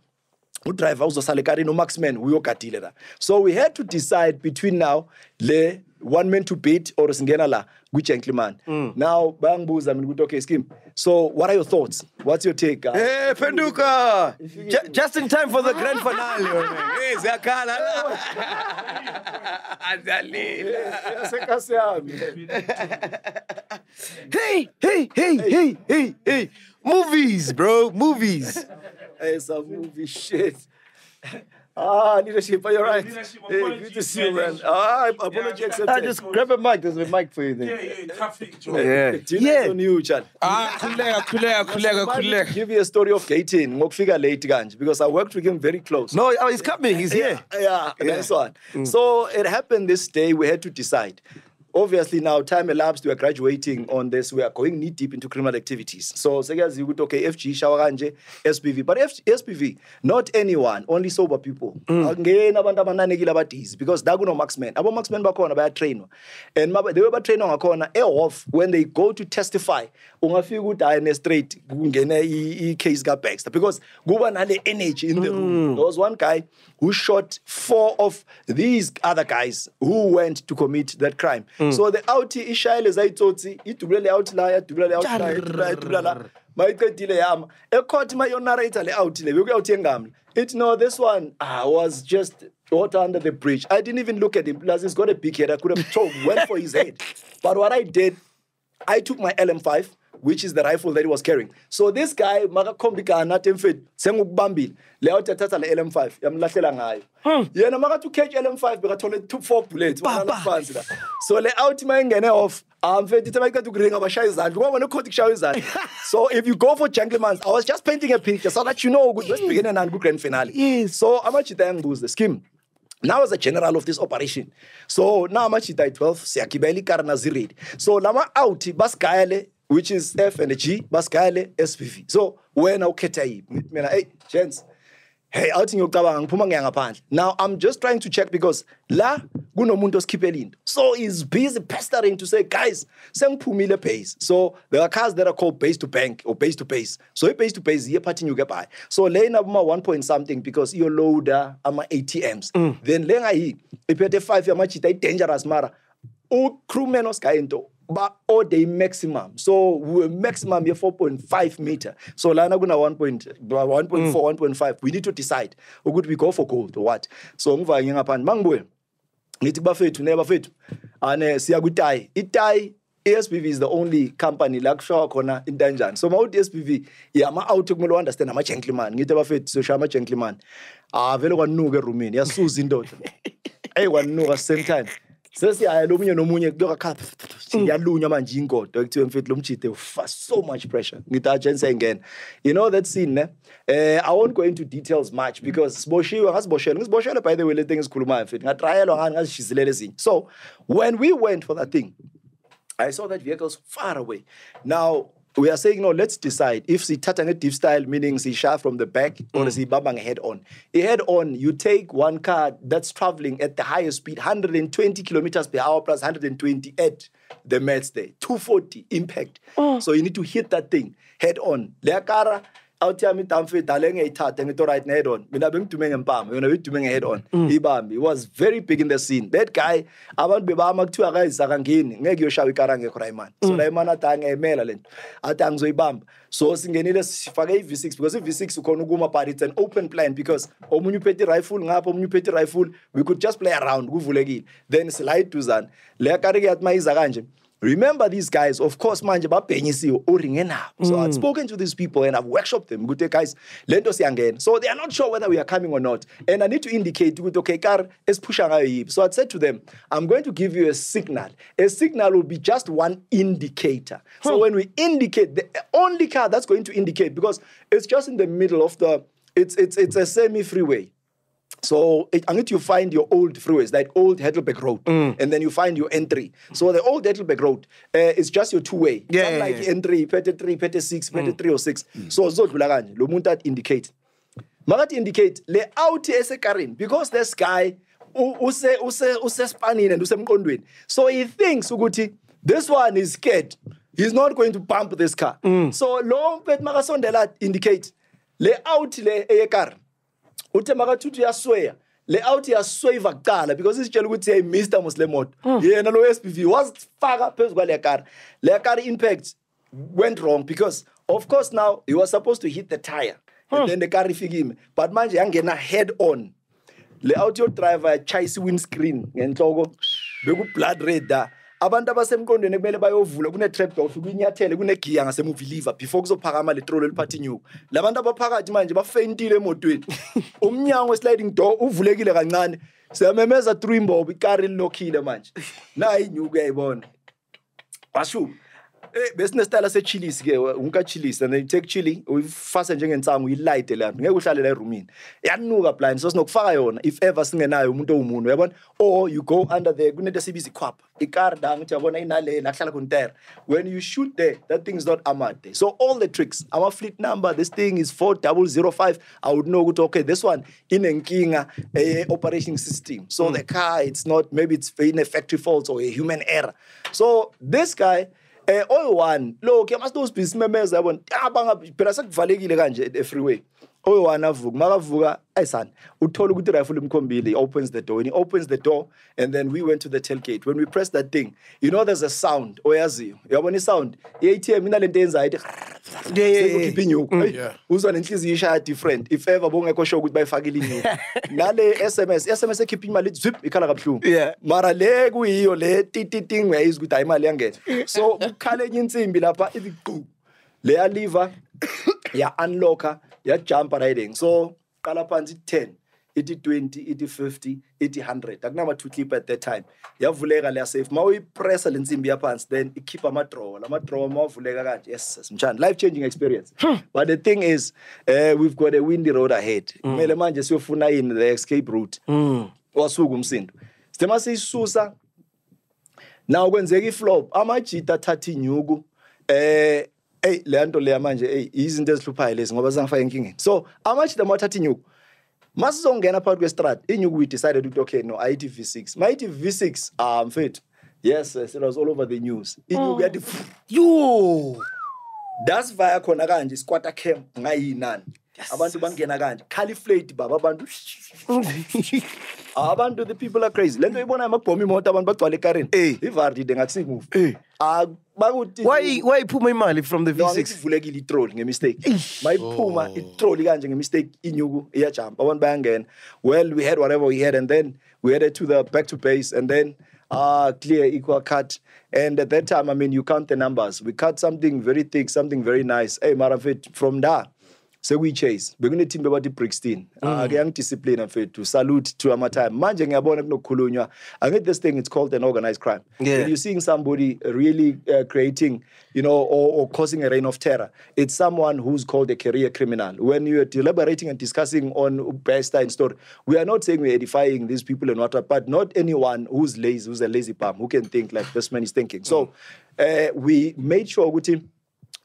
Who drive also Salikari no Maxman, we all got together. So we had to decide between now the one man to beat or Singenala, which gentleman. Mm. Now bang boos, I mean good okay scheme. So what are your thoughts? What's your take? Uh, hey Penduka! J just in time for the grand finale. Hey Zakala. Hey, hey, hey, hey, hey, hey. Movies, bro, movies. It's a movie shit. Ah, leadership, are you right? Leadership, hey, good to see you, man. Ah, apology yeah, accepted. I just grab a mic, there's a mic for you there. Yeah, yeah, traffic, Joe. Yeah. Yeah. On you, Chad. Ah, kulega, kulega, kulega, kulega. Give you a story of Gayton, Mokfiga late Ganj, because I worked with him very close. No, oh, he's coming, he's here. Yeah, yeah, yeah. That's one. Mm. So it happened this day, we had to decide. Obviously, now time elapsed, we are graduating on this, we are going knee deep into criminal activities. So, you would okay, F G, Shawaganje, S P V. But S P V, not anyone, only sober people. Mm. Because they're no marksmen. Abo marksmen bakona by a trainer. And they were training on a corner, air off when they go to testify. Ungafigu die in a straight case got back. Because Guban had the energy in the room. There was one guy who shot four of these other guys who went to commit that crime. Mm. So the outie Ishael is aitotsi, it really outlier, to really outlier, to really my delay am. A court my narrator outlay, we go tengam. It no, this one I was just water under the bridge. I didn't even look at him, plus he's got a big head. I could have choked, went for his head. But what I did, I took my L M five, which is the rifle that he was carrying. So this guy, Maka Kombika and Natemfed, Senguk Bambi, Leota Tata L M five, Yam Latelangai. Yeah, Maka to catch L M five, but I told it took four bullets. So Leout Mangene off. Um, so if you go for gentlemen, I was just painting a picture so that you know good West beginning and good grand finale. So how much time was the scheme? Now as a general of this operation. So now much it died twelve, Siakibeli Karnazirid. So Lama out Baskale, which is F and G, Baskale, S P V. So when I ketai, hey, gents, hey, out in your cabang, Pumanga Pan. Now I'm just trying to check because La Gunomundos Kipelin. So he's busy pestering to say, guys, send Pumila pays. So there are cars that are called base to bank or base to base. So he pays to base, he parting you get by. So laying up one point something because your loader ama A T Ms. Mm. Then Lenga he, if you five year match it dangerous mara. Oh crewmen os kainto. But all day maximum. So we maximum here four point five meter. So Lana Guna one point one, one point four, mm. one point five. We need to decide. Or could we go for gold or what? So I'm going up and Mangwe. It's buffet to never fit. And Siagutai. Itai. A S P V is the only company like Shaw Corner in Dungeon. So my A S P V, yeah, my out to understand I'm a gentleman. Get a fit, so I'm a gentleman. Ah, very one no rumin. Yes, Susan Dot. I want no at the same time. So see, I don't know when you do a cup. See, I don't know jingo. Doctor and Fitlumchite fast so much pressure. Again, you know that scene. Eh? Uh, I won't go into details much because Boshi has Boshel. Boshel, by the way, things Kuluma fit. I trial on as she's lazy. So when we went for that thing, I saw that vehicles far away. Now we are saying, no, let's decide if the tatanative style, meaning the shaft from the back or the babang head on. A head on, you take one car that's traveling at the highest speed, one hundred twenty kilometers per hour plus one hundred twenty at the Mets there, two forty impact. Oh. So you need to hit that thing head on. Lea car out here, right head on. head on. It was very big in the scene. That guy, I want to be a mag two guys, Sarangin, Negosha, Karanga, Kraiman. So I manatang a Maryland. I tangs we bam. So singing it as V six, because if V six, Konuguma party, it's an open plan because Omunupeti rifle, Nap, Omunupeti rifle, we could just play around, Guvulegi, then slide to Zan. Lea Karigat my Zaranjim. Remember these guys, of course, manje ba penyisiwe oringena. So I've spoken to these people and I've workshopped them. Good guys, lento siangene. So they are not sure whether we are coming or not. And I need to indicate, okay, car is pushing ayib. So I said to them, I'm going to give you a signal. A signal will be just one indicator. So when we indicate, the only car that's going to indicate, because it's just in the middle of the, it's it's it's a semi-freeway. So it, until you find your old freeways, that old Heidelberg Road, mm. and then you find your entry. So the old Heidelberg Road uh, is just your two-way. Yeah, yeah, like yeah. Entry, Pete three, Pete six, mm. Pete three oh six. Mm. So Zod Bulagan, Lumuntat indicate. Magati indicate, le outi ese karin, because this guy, use spanning and use mkondwin. So he thinks, Uguti, this one is scared. He's not going to bump this car. Mm. So long pet magason de la indicate, le outi le eyekar. Utemaka tutu ya swear. Le out ya swear vakala because this chelu kuti Mister Muslimot. Yeah, na lo S P V was faga pes gwa le car. Le car impact went wrong because of course now he was supposed to hit the tire and then the car ifigime. But manje yangena head on. Le out your driver chase windscreen ngenhloko beku blood red da. abantu abasemkondweni kumele bayovula kune trap door ufike inyathele kune gear ngasemuvi liver before kuzophakama le troll eliphatha inyoka labantu abaphakathi manje bafentile emotweni umnyango sliding door uvulekile kancane siyamemeza through imbobo ikari lilokhile manje la inyoka uyayibona bashu eh business style ase chilies ke unka chilies and then you take chili uyifasa njengensango uyilight lapha ngeke uhlale la eroomini yanuka blind so sinokufaka yona if ever singenayo umuntu owumuntu uyabona or you go under there kunento sibizi kwapa ikarda ngithi yabona inale la hlala konter when you shoot there that thing is not armored there. So all the tricks our fleet number this thing is four zero zero five I would know okay this one in inenkinga eh operating system so mm. the car it's not maybe it's in a factory fault or a human error so this guy Eh all one lo ke must those business members yabona abanga phela sekuvalekile kanje the freeway oyo one avuka makavuka ayisana uthola ukuthi rifle imkhombile opens the door and he opens the door and then we went to the tailgate when we pressed that thing you know there's a sound oyaziyo yabona I sound I A T M mina lento yenza ayithi sekukhipha inyoka uzwa nenhliziyo ishaya different if ever bongekho show ukuthi bayifakile inyoka nale S M S S M S ekhipha imali zip ikhala kabuhlungu mara le kuyiyo le tititing uyayizwa ukuthi ayimali yangena so ukhale enye insimbi lapha iziqhu le ya liver ya unlocker ya jump riding so qala phansi ten iti twenty iti fifty iti one hundred akunama two clip at that time yavuleka leya safe mawu pressa lensimbi yaphansi then ikhipha ama drawer lama drawer mawavuleka kanje yes mjani life changing experience but the thing is uh, we've got a windy road ahead kumele manje siyofuna in the escape route wasuka umsindo sithema siyisusa now kwenzeka iflop amajita thathi nyuku eh hey leyanto leya manje hey izinto ezihluphayo lezi ngoba sangifaka enkingeni so amajita mathatha inyuku masizongena phakathi kwestrad inyuku we decided ukuthi okay no ayithi V six mayithi V six um fit yes it was all over the news inyuku yathi yo that's via khona kanje squatter camp ngayinani abantu bangena kanje califlate baba abantu abantu the people are crazy lento ibona amabhomu imoto abantu bagcwala ekarini ivardi dengathi move eh bakuthi why why iphuma imali from the V six ivulekile itroll ngemistake mayiphuma itroll kanje ngemistake inyuku iyajump abantu bayangena well we had whatever we had and then we headed to the back to base and then uh clear equal cut and at that time I mean you count the numbers we cut something very thick something very nice hey marafit from there so we chase bekune team bebathi Brixton ake yang discipline mfethu salute to ama time manje ngiyabona kunokukhulunywa I get this thing it's called an organized crime yeah. You're seeing somebody really uh, creating you know or, or causing a reign of terror it's someone who's called a career criminal when you are deliberating and discussing on Palestine story we are not saying we're edifying these people and what but not anyone who's lazy who's a lazy bum who can think like this man is thinking so uh, we made sure with him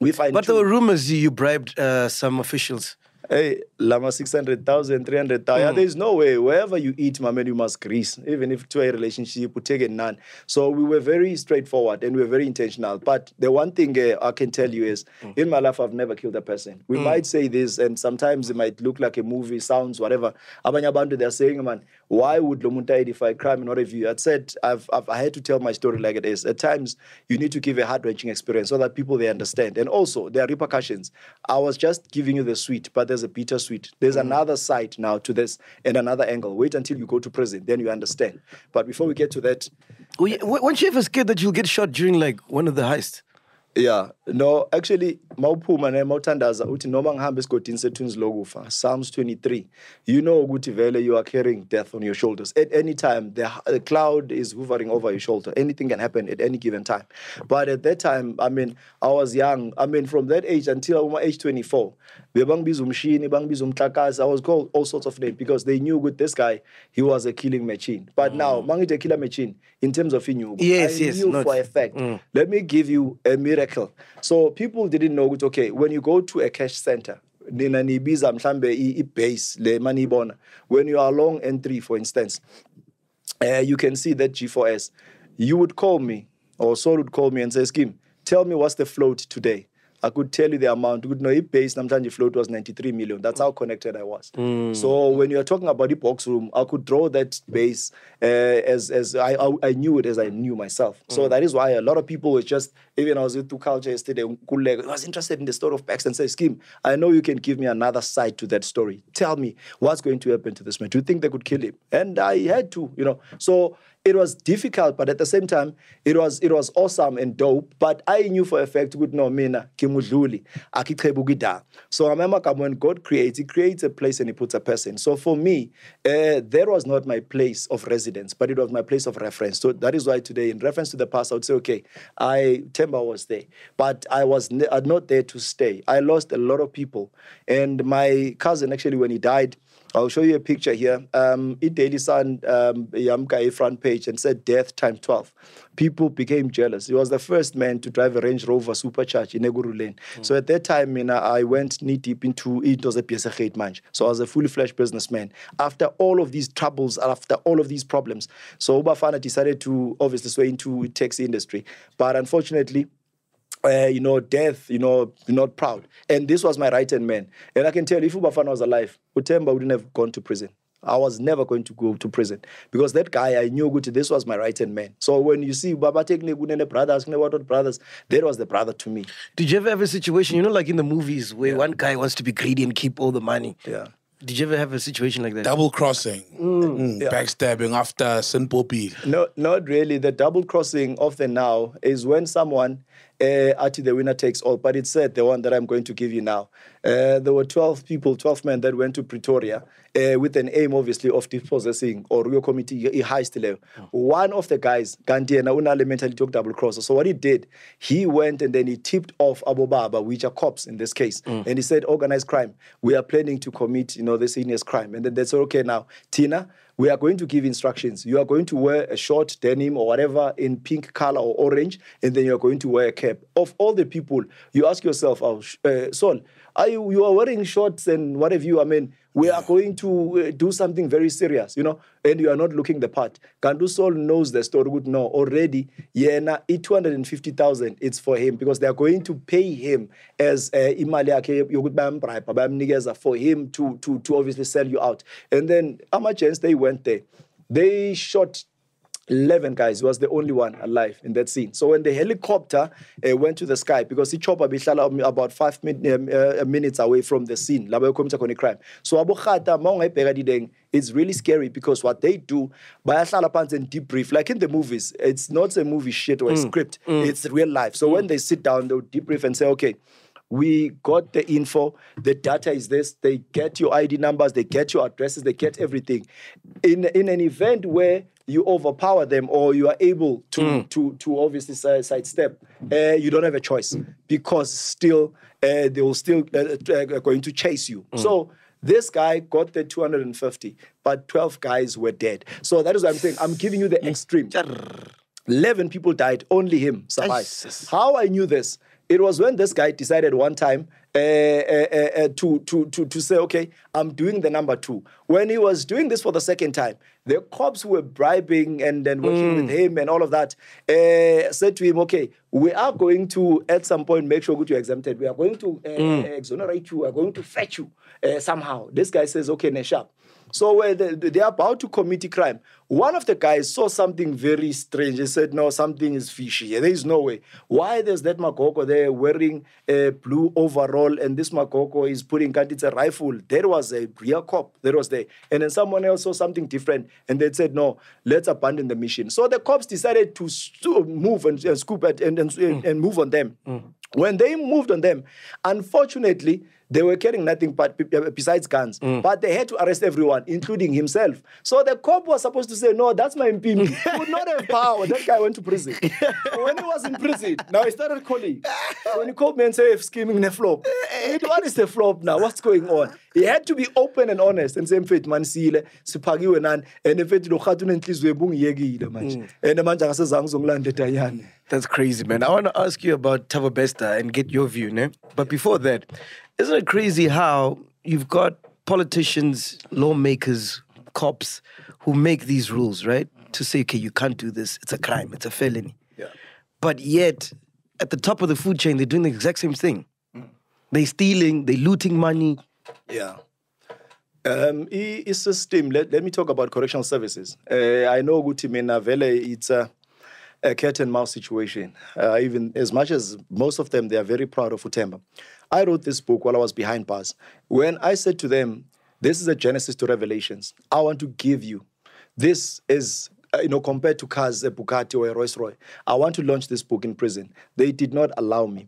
we find but there were rumors you bribed uh, some officials. Hey, lama six hundred thousand, three hundred thousand. Mm. There's no way. Wherever you eat, my man, you must grease. Even if to a relationship, you take a none. So we were very straightforward and we were very intentional. But the one thing uh, I can tell you is, mm. in my life, I've never killed a person. We mm. might say this, and sometimes it might look like a movie, sounds, whatever. Abanye abantu, they're saying, man, why would Lomunta edify crime and not review? I said, I've, I've, I had to tell my story like it is. At times, you need to give a heart-wrenching experience so that people, they understand. And also, there are repercussions. I was just giving you the sweet, but there's a bittersweet. There's mm. another side now to this and another angle. Wait until you go to prison, then you understand. But before we get to that... Well, you, weren't you ever scared that you'll get shot during, like, one of the heists? Yeah. No, actually, mawuphuma ne mawuthandaza uthi noma ngihamba esigodini sethu ngilokufa. Psalms twenty-three. You know ukuthi vele you are carrying death on your shoulders. At any time, the, the cloud is hovering over your shoulder. Anything can happen at any given time. But at that time, I mean, I was young. I mean, from that age until my age twenty-four, bebangibiza umshini, bebangibiza umthakazi. I was called all sorts of names because they knew with this guy, he was a killing machine. But mm. now, mangithi a killer machine in terms of inyuku. Yes, I yes, knew not, for a fact. Mm. Let me give you a miracle. So people didn't know, okay, when you go to a cash center, when you are along N three, for instance, uh, you can see that G four S. You would call me, or Sol would call me and say, Skeem, tell me what's the float today. I could tell you the amount. Good, no, it pays. Sometimes the float was ninety-three million. That's how connected I was. Mm. So when you're talking about the box room, I could draw that base uh, as as I, I I knew it as I knew myself. Mm. So that is why a lot of people were just even I was with Tukalcha yesterday. I was interested in the story of Pax and said, Skeem, I know you can give me another side to that story. Tell me what's going to happen to this man. Do you think they could kill him? And I had to, you know. So it was difficult, but at the same time, it was it was awesome and dope. But I knew for a fact, good no mina kimudluli akiqhebuka. So remember, when God creates, He creates a place and He puts a person. So for me, uh, that was not my place of residence, but it was my place of reference. So that is why today, in reference to the past, I would say, okay, I Temba was there, but I was not there to stay. I lost a lot of people, and my cousin actually, when he died. I'll show you a picture here. Um, it Daily Sun, um, Yamkai front page and said death time twelve. People became jealous. He was the first man to drive a Range Rover supercharged in Neguru Lane. Mm. So at that time, you know, I went knee deep into it was a P S A man. So I was a fully fledged businessman. After all of these troubles, after all of these problems, so Obafana decided to obviously sway into the taxi industry. But unfortunately, Uh, you know, death, you know, not proud. And this was my right-hand man. And I can tell you, if Ubafana was alive, Utemba wouldn't have gone to prison. I was never going to go to prison because that guy, I knew good, this was my right-hand man. So when you see Baba Tekni Brothers, Kunewato Brothers, that was the brother to me. Did you ever have a situation, you know, like in the movies where yeah. one guy wants to be greedy and keep all the money? Yeah. Did you ever have a situation like that? Double crossing, mm. Mm. Yeah. backstabbing after Saint Poppy. No, not really. The double crossing of the now is when someone uh, actually the winner takes all. But it's said the one that I'm going to give you now. Uh, there were twelve people, twelve men that went to Pretoria uh, with an aim, obviously, of dispossessing or your committee a heist level. One of the guys, Gandhi, and I mentally took double cross. So what he did, he went and then he tipped off Abu Baba, which are cops in this case, mm. and he said, "Organized crime. We are planning to commit." You know, this heinous crime. And then they said, okay, now, Tina, we are going to give instructions. You are going to wear a short denim or whatever in pink color or orange, and then you're going to wear a cap. Of all the people, you ask yourself, oh, uh, Sol, are you, you are wearing shorts and whatever you, I mean, we are going to uh, do something very serious, you know, and you are not looking the part. Kandu Sol knows the story would know already, yeah, now two hundred fifty thousand, it's for him because they are going to pay him as uh, for him to, to, to obviously sell you out. And then how much chance they went there? They shot eleven guys, was the only one alive in that scene. So when the helicopter uh, went to the sky, because the chopper about five min uh, minutes away from the scene, so it's really scary because what they do, by a salapans and debrief, like in the movies, it's not a movie shit or a mm. script, mm. it's real life. So mm. when they sit down, they'll debrief and say, okay, we got the info, the data is this, they get your I D numbers, they get your addresses, they get everything. In, in an event where you overpower them or you are able to, mm. to, to obviously sidestep, uh, you don't have a choice because still uh, they will still uh, uh, going to chase you. Mm. So this guy got the two hundred fifty, but twelve guys were dead. So that is what I'm saying. I'm giving you the extreme. eleven people died, only him survived. Jesus. How I knew this? It was when this guy decided one time uh, uh, uh, to, to, to, to say, okay, I'm doing the number two. When he was doing this for the second time, the cops were bribing and then working mm. with him and all of that, uh, said to him, okay, we are going to, at some point, make sure that you're exempted. We are going to uh, mm. exonerate you. We are going to fetch you uh, somehow. This guy says, okay, Neshap. So uh, they, they are about to commit a crime. One of the guys saw something very strange. He said, no, something is fishy. There is no way. Why there's that Makoko there wearing a blue overall and this Makoko is putting, it's a rifle. There was a real cop that was there. And then someone else saw something different. And they said, no, let's abandon the mission. So the cops decided to move and, and scoop at, and, and, mm. and move on them. Mm. When they moved on them, unfortunately, they were carrying nothing but besides guns. Mm. But they had to arrest everyone, including himself. So the cop was supposed to say, no, that's my impeachment. He would not have power. That guy went to prison. So when he was in prison, now he started calling. So when he called me and said, scheming the flop. What is the flop now? What's going on? He had to be open and honest. And say, Mfet, man, sile, sipagiwe nan, and Mfet, lokhatun enhlizwe ebungi yegile manje. And manje akasezangizongilanda tayane. That's crazy, man. I want to ask you about Tavabesta and get your view, ne? But before that, isn't it crazy how you've got politicians, lawmakers, cops who make these rules, right? To say, okay, you can't do this. It's a crime. It's a felony. Yeah. But yet, at the top of the food chain, they're doing the exact same thing. Mm. They're stealing. They're looting money. Yeah. Um, it's a system. Let, let me talk about correctional services. Uh, I know Gutimena Vele, it's a... Uh, a cat and mouse situation, uh, even as much as most of them, they are very proud of Utemba. I wrote this book while I was behind bars. When I said to them, this is a Genesis to Revelations. I want to give you. This is you know, compared to cars, a Bugatti or a Rolls Royce, I want to launch this book in prison. They did not allow me.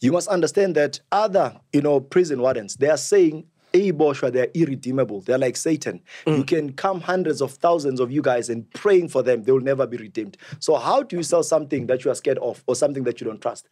You must understand that other, you know, prison wardens, they are saying, hey, Boshua, they're irredeemable. They're like Satan. Mm. You can come hundreds of thousands of you guys and praying for them. They will never be redeemed. So how do you sell something that you are scared of or something that you don't trust?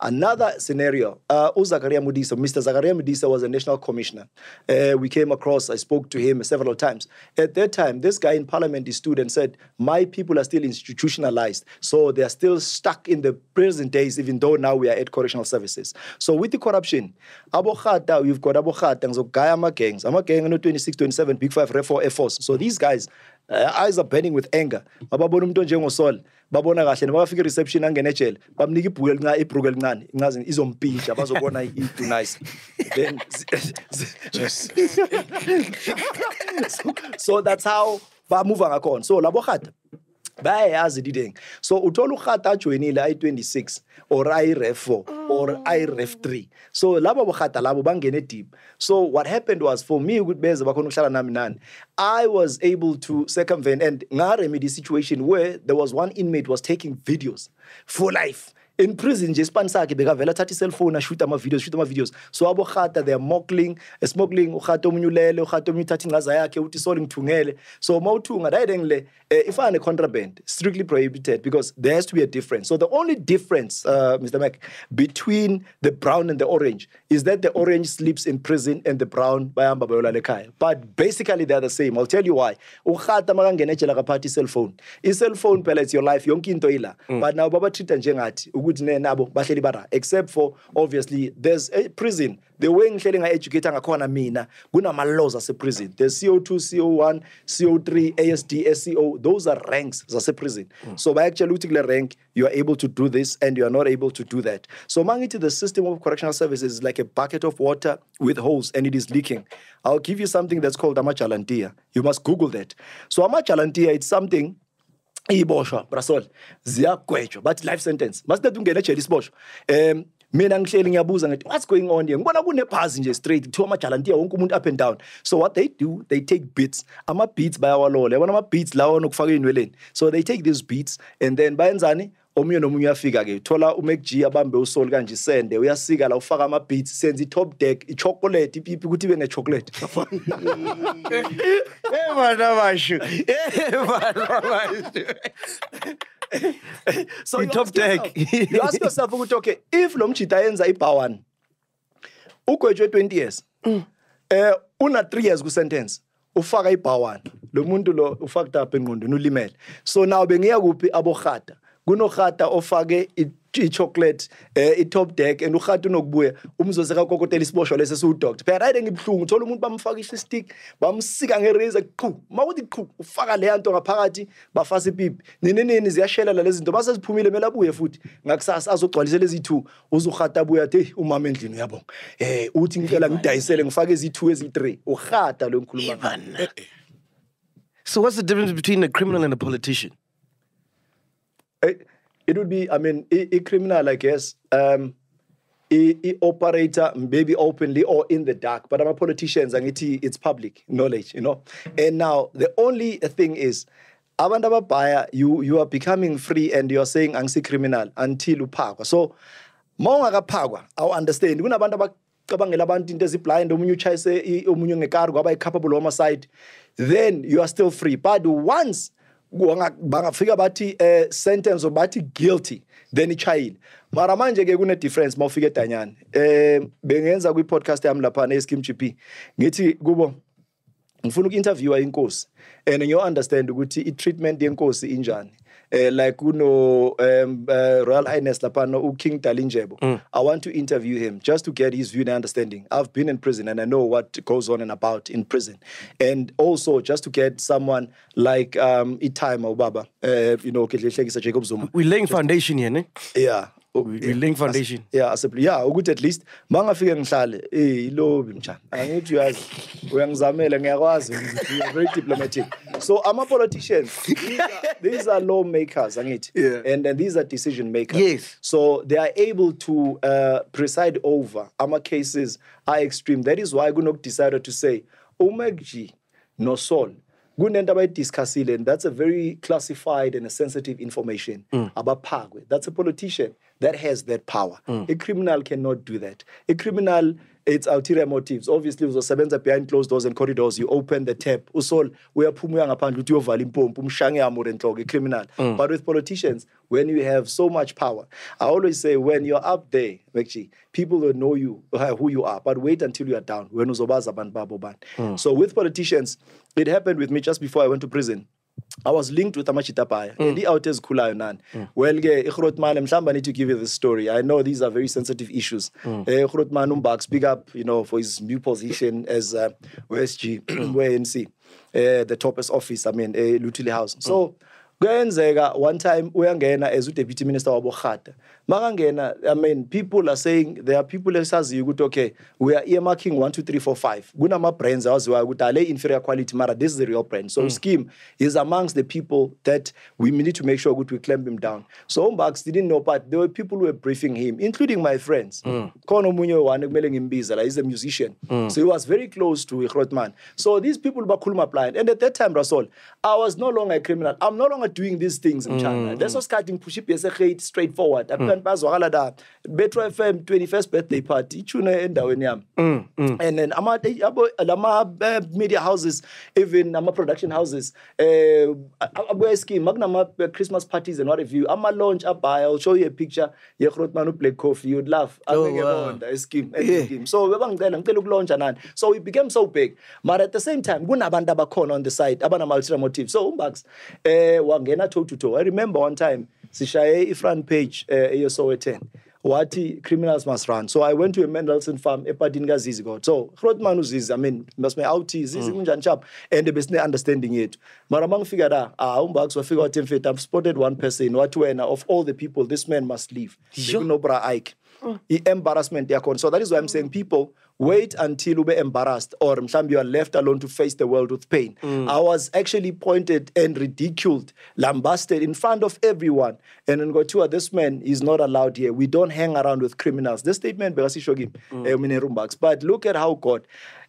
Another scenario, uh, Zakaria Mudisa, Mister Zakaria Mudisa was a national commissioner. Uh, we came across, I spoke to him several times. At that time, this guy in parliament, he stood and said, my people are still institutionalized. So they are still stuck in the prison days, even though now we are at correctional services. So with the corruption, Abokhata, you've got Abokhata, and so Gayama gangs, Ama gang, twenty-six, twenty-seven, Big Five, Ref four, F fours. So these guys, Uh, eyes are burning with anger. So that's how ba move on. So labohat. So utolu khata joinile ay twenty-six or I ref four or I ref three. So laba bokhata labo bangene deep. So what happened was, for me ukubeza bakhona ukuhlala nami nani, I was able to circumvent and ngaremedi situation where there was one inmate was taking videos for life. In prison, just pansaki begavela thirty cell phone, shoot my videos, shoot my videos. So abo khata, they are mocking, smuggling, ukhato munyulele, ukhato muthathi ngazayakhe uthi soling thungele. So mawuthunga dayidengle, if I am a contraband, strictly prohibited, because there has to be a difference. So the only difference, uh, Mister Mac, between the brown and the orange is that the orange sleeps in prison and the brown bayamba bayola lekhaya. But basically they are the same. I'll tell you why. Ukhata makangena ejela kaphathi cell phone. I cell phone phela it's your life, yonke into ila. But now baba treat njengathi except for, obviously, there's a prison. The way in Shelling I educate and a corner mina, Gunama laws as a prison. There's C O two, C O one, C O three, A S D, S C O. Those are ranks as a prison. Mm. So by actually rank, you are able to do this and you are not able to do that. So Mangiti, the system of correctional services is like a bucket of water with holes and it is leaking. I'll give you something that's called amachalantia. You must Google that. So amachalantia, it's something. Ibosha, Brasol, Zia Quecho, but life sentence. Master Dunga, this Bosch. Um, men and shelling your booze and what's going on here? One wouldn't pass in the street, too much Alantia, one up and down. So, what they do, they take beats. I'm a beats by our law, one of my beats, Laonok Farin. So, they take these beats and then by Nzani. Omuyo nomuya figage thola umekji abambe usol kanje sende uyasika la ufaka ama beats senze top deck ichocolate ipipi ukuthi bene chocolate eh bana bashu eh bana bashu so you top deck you ask yourself ukuthi okay if lo mjita yenza ibawan ugwejwe twenty years eh una three years ku sentence ufaka ibawan lo muntu lo ufakta up enqondo nulimele so now bengiya kuphi abokhata Gunohata ofage i chocolate, i top deck, and uhatu nokbuya. Umzozeka koko telisbosho lese su doctor. Pera ide ngibhlungu thola umuntu bamfakisha stick, bamsika ngereza qhu. Mawuthi qhu ufaka le yanto ngaphakathi bafasa ipipi. Nini nini ziyashela la lezi zinto baseziphumile mela buye futhi. Ngakusasa azogcwalise lezi two. Uzuhata buya hey umama endlini uyabonga. Eh uthi ngicela ngidayisele ngifake ezi two ezi three. Uhata lo ngikhuluma. So what's the difference between a criminal and a politician? It would be, I mean, a, a criminal, I guess, um, a, a operator, maybe openly or in the dark, but I'm a politician, and it, it's public knowledge, you know. And now, the only thing is, Avandaba Baya, you, you are becoming free and you are saying, I'm a criminal until you pagwa. So, Maunga pagwa, I'll understand. When Avandaba Kabangela Bantin does blind, Omunyu Chaise, Omunyu Nekaru, Gaba, capable homicide, then you are still free. But once, bangafika bathi eh sentence obathi guilty then ichild mara manje ke kune difference mawufika eDanyane eh bengenza kwi podcast yami lapha na Skeem G P ngithi kubo ngifuna ukinterviewa inkosi and you understand ukuthi i treatment yenkosi injani eh like uno um Royal Highness lapha no King Dalinjebo I want to interview him just to get his view and understanding. I've been in prison and I know what goes on and about in prison, and also just to get someone like um Itime or Baba, uh, you know Kehlekisa Jacob Zuma. We're laying foundation here, ne? Yeah. We link foundation. Yeah, asipli. Yeah, ukuthi at least mangafike ngihlale eh ilobi mjani. Angithi uyazi uyangizamela ngiyakwazi very diplomatic. So I'm a politician. These are, these are law makers, angithi. Yeah. And, and these are decision makers. Yes. So they are able to uh, preside over. Ama cases are extreme. That is why Gunok decided to say Umegji no Sol kunento abayidiscussile, and that's a very classified and a sensitive information mm. about power. That's a politician that has that power. Mm. A criminal cannot do that. A criminal, it's ulterior motives. Obviously, uzosebenza behind closed doors and corridors. You open the tap. Usol, we are pumuyang upon luti oval impom, pumshangya murentlog, a criminal. Mm. But with politicians, when you have so much power, I always say when you're up there, actually, people will know you, who you are, but wait until you are down. When uzobaza ban babo ban. So with politicians, it happened with me just before I went to prison. I was linked with Amachitapaya. Mm. The outers kula yonan. Mm. Well, Hrotman, I'm somebody to give you the story. I know these are very sensitive issues. Hrotman mm. Umbak speak up, you know, for his new position as uh, O S G, where N C, uh, the topest office. I mean, uh, Lutuli House. So. Mm. One time, Uyangena as Deputy Minister of Bokhata. Marangena, I mean, people are saying, there are people that say, okay, we are earmarking one, two, three, four, five. Gunama brands, as we are inferior quality, Mara, this is the real brand. So, mm. Skeem is amongst the people that we need to make sure we clamp him down. So, Umbax didn't know, but there were people who were briefing him, including my friends. Kono Munyo, Anegmeling he's a musician. Mm. So, he was very close to Hrotman. So, these people were Kulma blind. And at that time, Rasol, I was no longer a criminal. I'm no longer doing these things in China. Mm. That's what's cutting push-up is straightforward. I can't pass Walada, Betro F M twenty-first birthday party, Chuna and Dawiniam. And then Ama Lama media houses, even Ama production houses, Abueski, Magnama Christmas parties and what have you. Ama launch up, I'll show you a picture. Your Hrotman who play coffee, you'd laugh. Oh, wow. Yeah. So we went there and launch and so we became so big. But at the same time, we Abanda Bakon on the side, Abana Maltra motive. So Umbax, eh, toe to toe. I remember one time, Sishaye Ifran Page, A S O ten, Wati criminals must run. So I went to a Mendelssohn farm, Epadinga Zizigot. So, Hrotman Ziz, I mean, must my outie, Zizigunjan chap, and the best understanding it. Maramang figured out, ah, Umbags were figured out in fact, I've spotted one person, Watuena, of all the people, this man must leave. Zigunobra Ike. The embarrassment they are concerned. So that is why I'm saying people wait until you be embarrassed or sometimes you are left alone to face the world with pain. Mm. I was actually pointed and ridiculed, lambasted in front of everyone. And in Gotua, this man is not allowed here. We don't hang around with criminals. This statement, mm. but look at how God.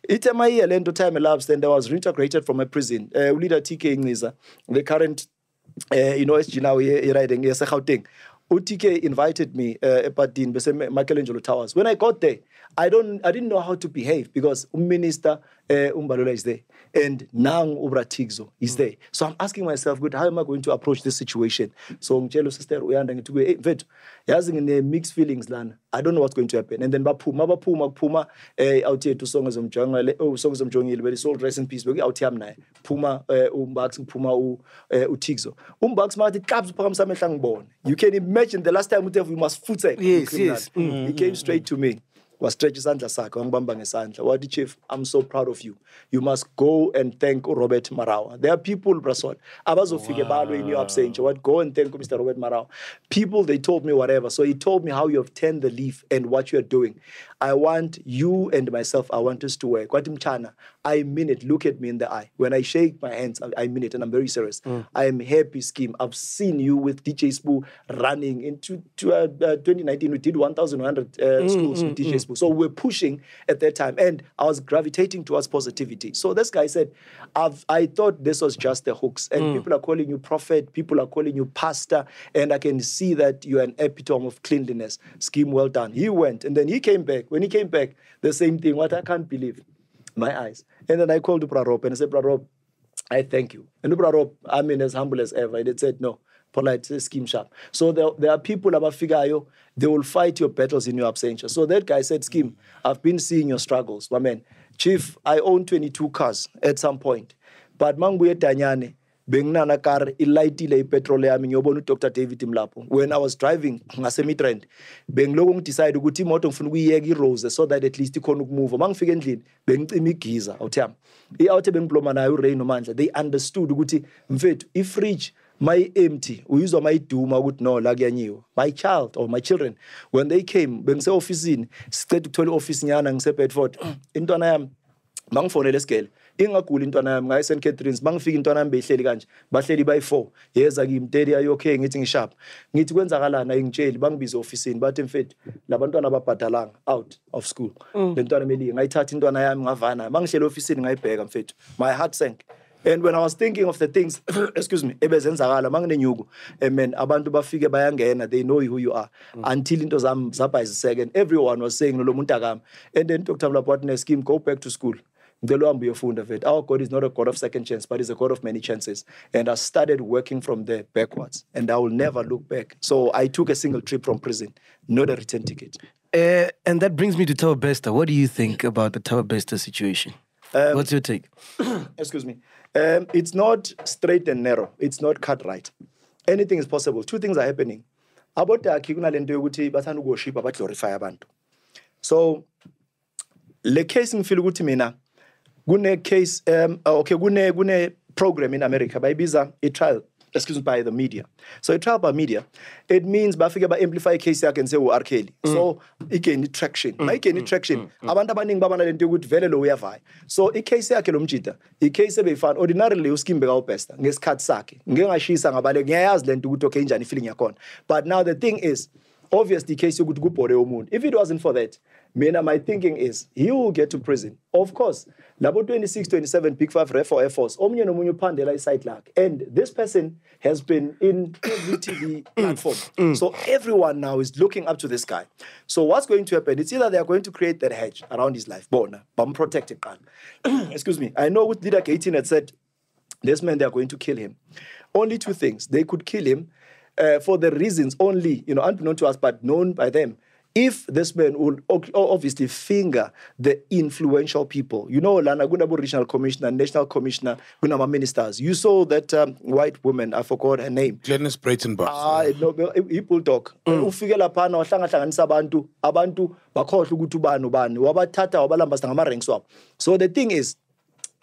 It am I here, length of time elapsed and I was reintegrated from a prison. Uh, leader T K Ingniza, the current, uh, you know, S G now here, writing, yes, Gauteng. U T K invited me uh, at the Michelangelo Towers. When I got there, I don't, I didn't know how to behave because Minister uh, Umbalula is there and Nang Ubratigzo is there. So I'm asking myself, good, how am I going to approach this situation? So Mchelo sister uyanda ngithu hey vet, yazi ngine mixed feelings lana. I don't know what's going to happen. And then baphuma baphuma kuphuma eh out here to songs zomjongile, oh songs zomjongile, but it's all rest in peace. Beke out here naye. Phuma uMbax kuphuma u uTigzo. uMbax mathi kapsu phakamisa amehla ngibone. You can imagine the last time we must foot it. Yes, yes. Mm -hmm. He came straight to me. Was stretches sandla sakhe wangibamba ngesandla wathi chief I'm so proud of you, you must go and thank Robert Marawa. There are people Brasol abazofike balwe in your absence what go and thank Mister Robert Marawa. People they told me whatever, so he told me how you have turned the leaf and what you are doing. I want you and myself, I want us to work. Kwathi mchana I mean it, look at me in the eye. When I shake my hands, I mean it, and I'm very serious. Mm. I am happy, Skeem. I've seen you with D J Spoo running. In two, two, uh, twenty nineteen, we did one thousand one hundred uh, mm, schools mm, with D J mm. Spoo. So we're pushing at that time. And I was gravitating towards positivity. So this guy said, I've, I thought this was just the hooks. And mm. people are calling you prophet. People are calling you pastor. And I can see that you're an epitome of cleanliness. Skeem, well done. He went. And then he came back. When he came back, the same thing. What I can't believe. My eyes. And then I called Prarob and I said, Prarob, I thank you. And Prarob, I mean, as humble as ever. And it said, no, polite, Skeem sharp. So there, there are people about Figayo, they will fight your battles in your absence. So that guy said, Skeem, I've been seeing your struggles. My man, Chief, I own twenty-two cars at some point. But Manguye Tanyane, Bengnana kar ilayitile ipetroli yami ngiyobona uDoctor David Mlapo. When I was driving ngaseMidrand, bengiloko ngidecide ukuthi imoto ngifuna ukuyiyeka iRose so that at least ikhona ukumove. Mangifika endlini bengicima igiza awutham. I-out bengiploma nayo uRain nomandla. They understood ukuthi mfethu ifridge my empty uyizwa mayiduma ukuthi no la kuyanyiwa. My child or my children when they came bengise officeini sicela ukuthola office nyana ngiseBedford. Intwana yami mangifonele esigele. Ingagula intwana yami ngaye Saint Catherine's mangifika intwana yami behleli kanje bahleli by four yeza kimi daddy ayokhe ngithi ngishap ngithi kwenzakalana ingitsheli bangibiza officeini bathi mfethu labantwana ababhadalanga out of school lentwana meli ngayithatha intwana yami ngavana mangihlela officeini ngayibheka mfethu my heart sank. And when I was thinking of the things, excuse me, amen, abantu bafike bayangena, they know who you are. Until into zam zappa second, everyone was saying, and then Doctor Mlapotene's scheme, go back to school. Our God is not a God of second chance, but is a God of many chances. And I started working from there backwards, and I will never look back. So I took a single trip from prison, not a return ticket. Uh, and that brings me to Tavabesta. What do you think about the Tavabesta situation? Um, What's your take? Excuse me. Um, it's not straight and narrow. It's not cut right. Anything is possible. Two things are happening. About the Akiguna Lendeguti, Batan worship about glorify abantu. So, the case in Filugutimina. Gune case, um, okay, gune gune program in America by Biza, a trial, excuse me, by the media. So a trial by media, it means bafika ba amplify case I can say we are Kelly. So it gain traction. It gain traction. Abanda baning baba na lento good very low yavi. So a case I can umchita. A case be found ordinarily uskim bega upesta. Nges cut saki. Ngenga shi sanga bale ngayas lento good okay injani feeling yakon. But now the thing is, obviously case you good go pore umuntu. If it wasn't for that, Mina, my thinking is, he will get to prison. Of course, Labo twenty-six, twenty-seven, Big Five, Ref, or F fours, Omnyo Nomunyo Pandela is side lack. And this person has been in every T V platform. So everyone now is looking up to this guy. So what's going to happen? It's either they are going to create that hedge around his life, Bona, but I'm protected, man. Excuse me. I know with leader Gayton had said, this man, they are going to kill him. Only two things. They could kill him uh, for the reasons only, you know, unbeknown to us, but known by them. If this man would obviously finger the influential people, you know, Lana Gunabu Regional Commissioner, National Commissioner, Gunama Ministers. You saw that um, white woman, I forgot her name. Glennis Breitenbach. Ah, no, people talk. Ufigela pano, hlanganisa abantu, abantu bakhohle ukuthi ubani ubani, wabathatha wabalambasa ngamaranks wabo. So the thing is,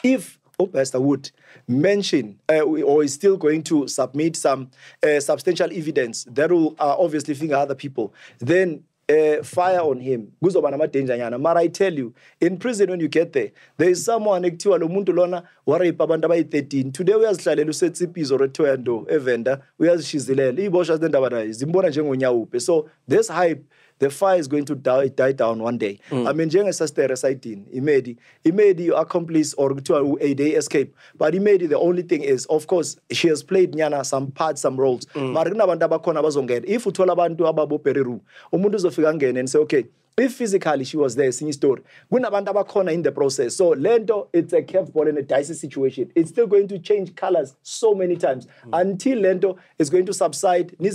if Pastor would mention uh, or is still going to submit some uh, substantial evidence that will uh, obviously finger other people, then Uh, fire on him. But I tell you, in prison when you get there, there is someone active alomuntu lona wari pabanda bayi thirteen. Today we are slalele usetsi pizo retoyando evenda we are shizilele ibosha zendabara zimbona jengo nyaupe. So this hype, the fire is going to die, die down one day. Mm. I mean, jenga sister reciting imedi imedi your accomplice or to a day escape. But imedi the only thing is, of course, she has played nyana some parts, some roles. But mm. if utola bantu ababo pereru, umuntu and say, okay, if physically she was there, it's in the store, in the process. So, Lendo, it's a curveball and a dicey situation. It's still going to change colors so many times mm. until Lendo is going to subside in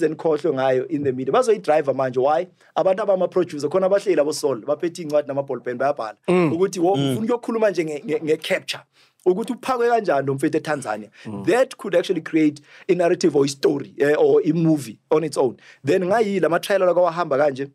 the middle. That's why driver man. Why? Abandaba produce a conabashe was sold, Bapeting what Namapol Pen Bapan. Uguti Wunyo Kulumanje capture. Ugutu Paganja and Domfete Tanzania. That could actually create a narrative or a story or a movie on its own. Then Nayi Lamatrela Goa Hambaganje.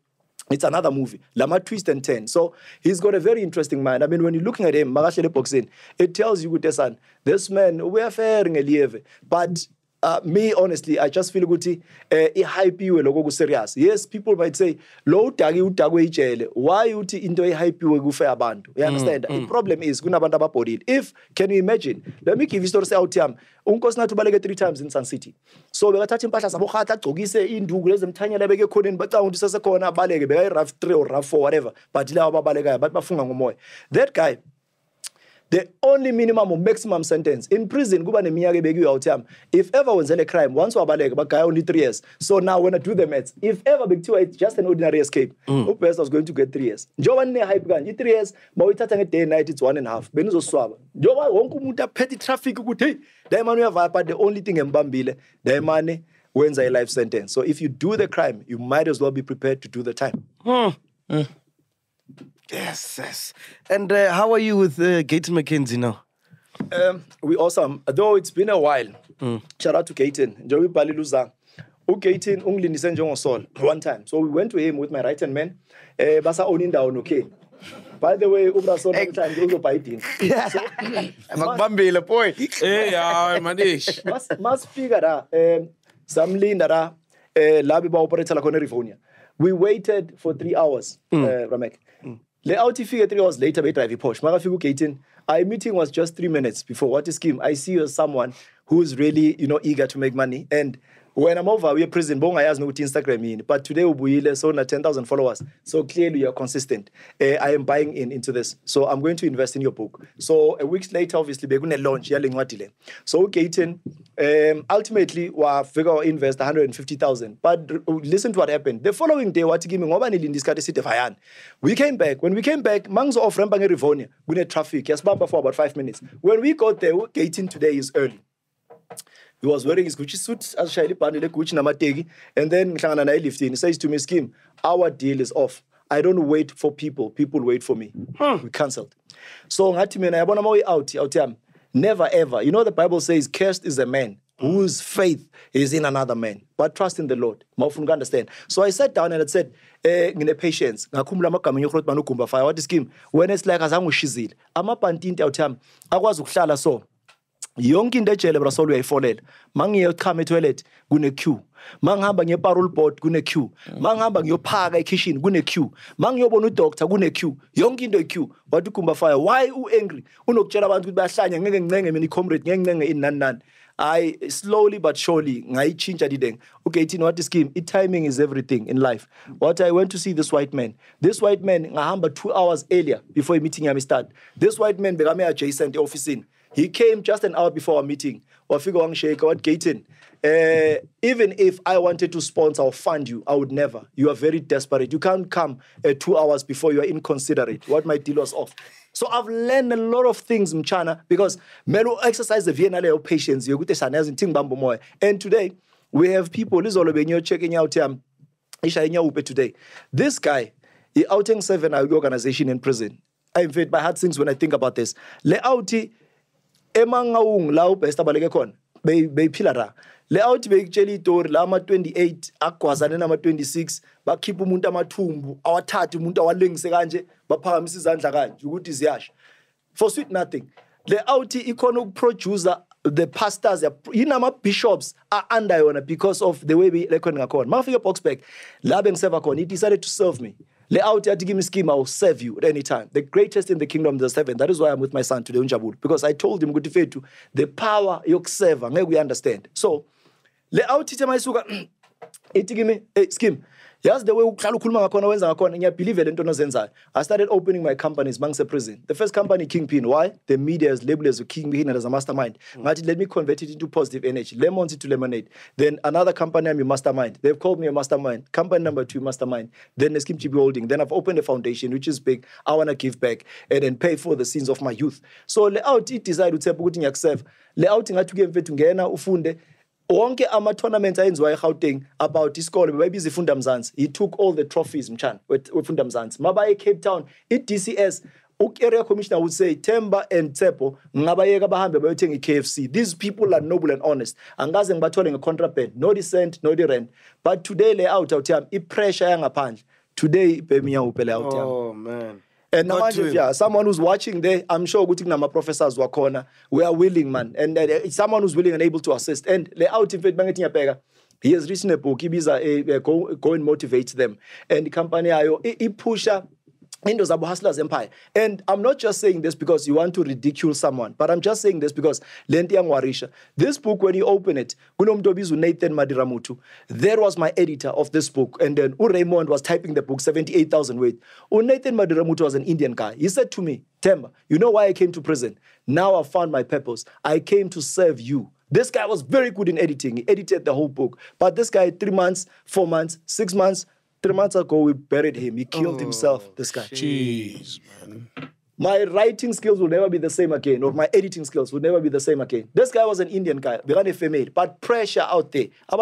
It's another movie. Lama twist and turn. So he's got a very interesting mind. I mean, when you're looking at him, Magashele Boxing, it tells you with this son, this man, we are faring a lieve. But uh, me, honestly, I just feel good. I hype you a logo serious. Yes, people might say, low tagi utagwe ichele. Why you into a hype you a gufe abantu? You understand? Mm, mm. The problem is, gunabandaba podid. If, can you imagine? Let me give you stories out here. Unkosna to balege three times in Sun City. So we are touching passes. Abo khata togise indu guleze mthanya lebege konen but awundi sasa kona balege bega rough three or rough four whatever. But ila ababalega but bafunga ngomoya. That guy, the only minimum or maximum sentence in prison, if ever was a crime, once but only three years. So now when I do the maths, if ever big two, it's just an ordinary escape. Mm. Who person was going to get three years? Jovan hype gun, three years, but we touch day night, it's one and a half. Benuzo swab. Jovan won't petty traffic. The only thing in Bambile, the money wins a life sentence. So if you do the crime, you might as well be prepared to do the time. Mm. Mm. Yes, yes. And uh, how are you with uh, Gayton McKenzie now? Um, we awesome. Though it's been a while. Mm. Shout out to Gayton. Joey Baliluza. Gayton ungli nisenjongo Sol one time. So we went to him with my right-hand man. Basa oninda onuke. By the way, ubra Sol one time goes up eighteen. Magbambile boy. Hey, ah, manish. Mas mas figure da. Samli ndara. Labi ba operator la California. We waited for three hours. Mm. Uh, Ramek. The outie figure three hours later, I drive Porsche. Magafigu Gayton. Our meeting was just three minutes before. What is Skeem? I see you as someone who's really, you know, eager to make money, and When I'm over, we're prison. Bonga has no Instagram in, but today we sold ten thousand followers. So clearly you're consistent. Uh, I am buying in into this. So I'm going to invest in your book. So a week later, obviously, we're going to launch. So Gayton, um, ultimately, we figure invest one hundred fifty thousand. But listen to what happened. The following day, what give me in this city of we came back. When we came back, Mangs off Rampang Rivonia. We had traffic. Yes, Baba for about five minutes. When we got there, Gayton today is early. He was wearing his Gucci suit, as Shaili Pandele Gucci Namategi, and then Nganana lifted in. He says to me, Skeem, our deal is off. I don't wait for people. People wait for me. Hmm. We cancelled. So Hatimena, I want to out, out. Never ever. You know the Bible says, cursed is a man whose faith is in another man, but trust in the Lord. Mawfunga understand. So I sat down and I said, eh, ngine patience. Ngakumula makam nyokhrot manukumba fire. What is Skeem? When it's like azangu shizil. Amapantinti outam. Akwazi ukuhlala so. Yonke into ejele braso uyayifolela mangiyochama etoilet kune queue mangihamba ngeparole board kune queue mangihamba ngiyophaka ekitchen kune queue mangiyobona udoctor kune queue yonke into iqueue wathi kumba fire why u angry unokutshela abantu ukuthi bayahlanya ngeke ngincenge mina icomrade ngeke ngincenge in nan nan I slowly but surely ngayichintsha dideng okay tini what is scheme it timing is everything in life what I went to see this white man this white man ngahamba two hours earlier before meeting yami start this white man bekame adjacent office. He came just an hour before our meeting. Uh, even if I wanted to sponsor or fund you, I would never. You are very desperate. You can't come uh, two hours before you are inconsiderate. What my deal was off. So I've learned a lot of things in China because Melo exercise the Vienna level patience. And today, we have people, this is all about you checking out today. This guy, he outing seven organization in prison. I invade my heart sings when I think about this. Leouti. Emangaung lao besta balekekon. Be be pilara. Le out be chelitor lama twenty eight akwazane nama twenty six. Ba kipu munda matumbu. Our tatu munda waling seganje. Ba pa Missus Anjagan. You good is yash. For sweet nothing. Le outi economic producer. The pastors, inama bishops are under you because of the way we lekon ngakon. Mafika Boxburg. Labeng sevakon. He decided to serve me. Lay out here to give me scheme, I will serve you at any time. The greatest in the kingdom is the servant. That is why I'm with my son today, Ujub, because I told him, the power you serve, and we understand. So, lay out here to my sugar, it give me a scheme. Yes, the way I believe it. I started opening my companies, Banks Prison. The first company, Kingpin. Why? The media is labeled as a Kingpin and as a mastermind. Mm. Let me convert it into positive energy. Lemons into lemonade. Then another company, I'm a mastermind. They've called me a mastermind. Company number two, mastermind. Then Skeem Chibi Holding. Then I've opened a foundation, which is big. I want to give back and then pay for the sins of my youth. So, out it decided to serve. Out it to give ufunde. Wonke ama tournament ayenziwayo eGauteng about isikole bebayibiza ifunda mzansi. He took all the trophies mchana wefunda mzansi. Mabaye Cape Town, i-D C S, area commissioner would say Temba and Tepo ngabayeka bahambe bayothenga i-K F C. These people are noble and honest. Angaze ngibathole ngecontraband, no dissent, no dirend. But today lay out out yami i-pressure yangaphandle. Today bemiya upele out yami. Oh man. And now, yeah, someone who's watching there, I'm sure good thing that my professors were corner. We are willing, man. And uh, someone who's willing and able to assist. And the outfit, he has written a book. He is a, a, a go, go and motivate them. And the company, he push up into Zabu Hustler's empire. And I'm not just saying this because you want to ridicule someone, but I'm just saying this because Lentiang Warisha. This book, when you open it, Nathan Madiramutu, there was my editor of this book, and then U Raymond was typing the book, seventy-eight thousand words. Nathan Madiramutu was an Indian guy. He said to me, Temba, you know why I came to prison? Now I found my purpose. I came to serve you. This guy was very good in editing. He edited the whole book. But this guy, three months, four months, six months, Three months ago, we buried him. He killed oh, himself, this guy. Jeez, man. My writing skills will never be the same again, or my editing skills will never be the same again. This guy was an Indian guy, but pressure out there. You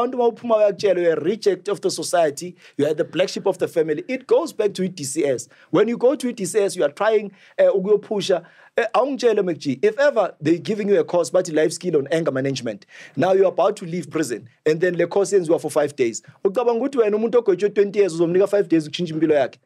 are reject of the society. You are the black sheep of the family. It goes back to E T C S. When you go to E T C S, you are trying to push. If ever they're giving you a course about life skill on anger management, now you're about to leave prison, and then the course ends you are for five days. twenty years, five days.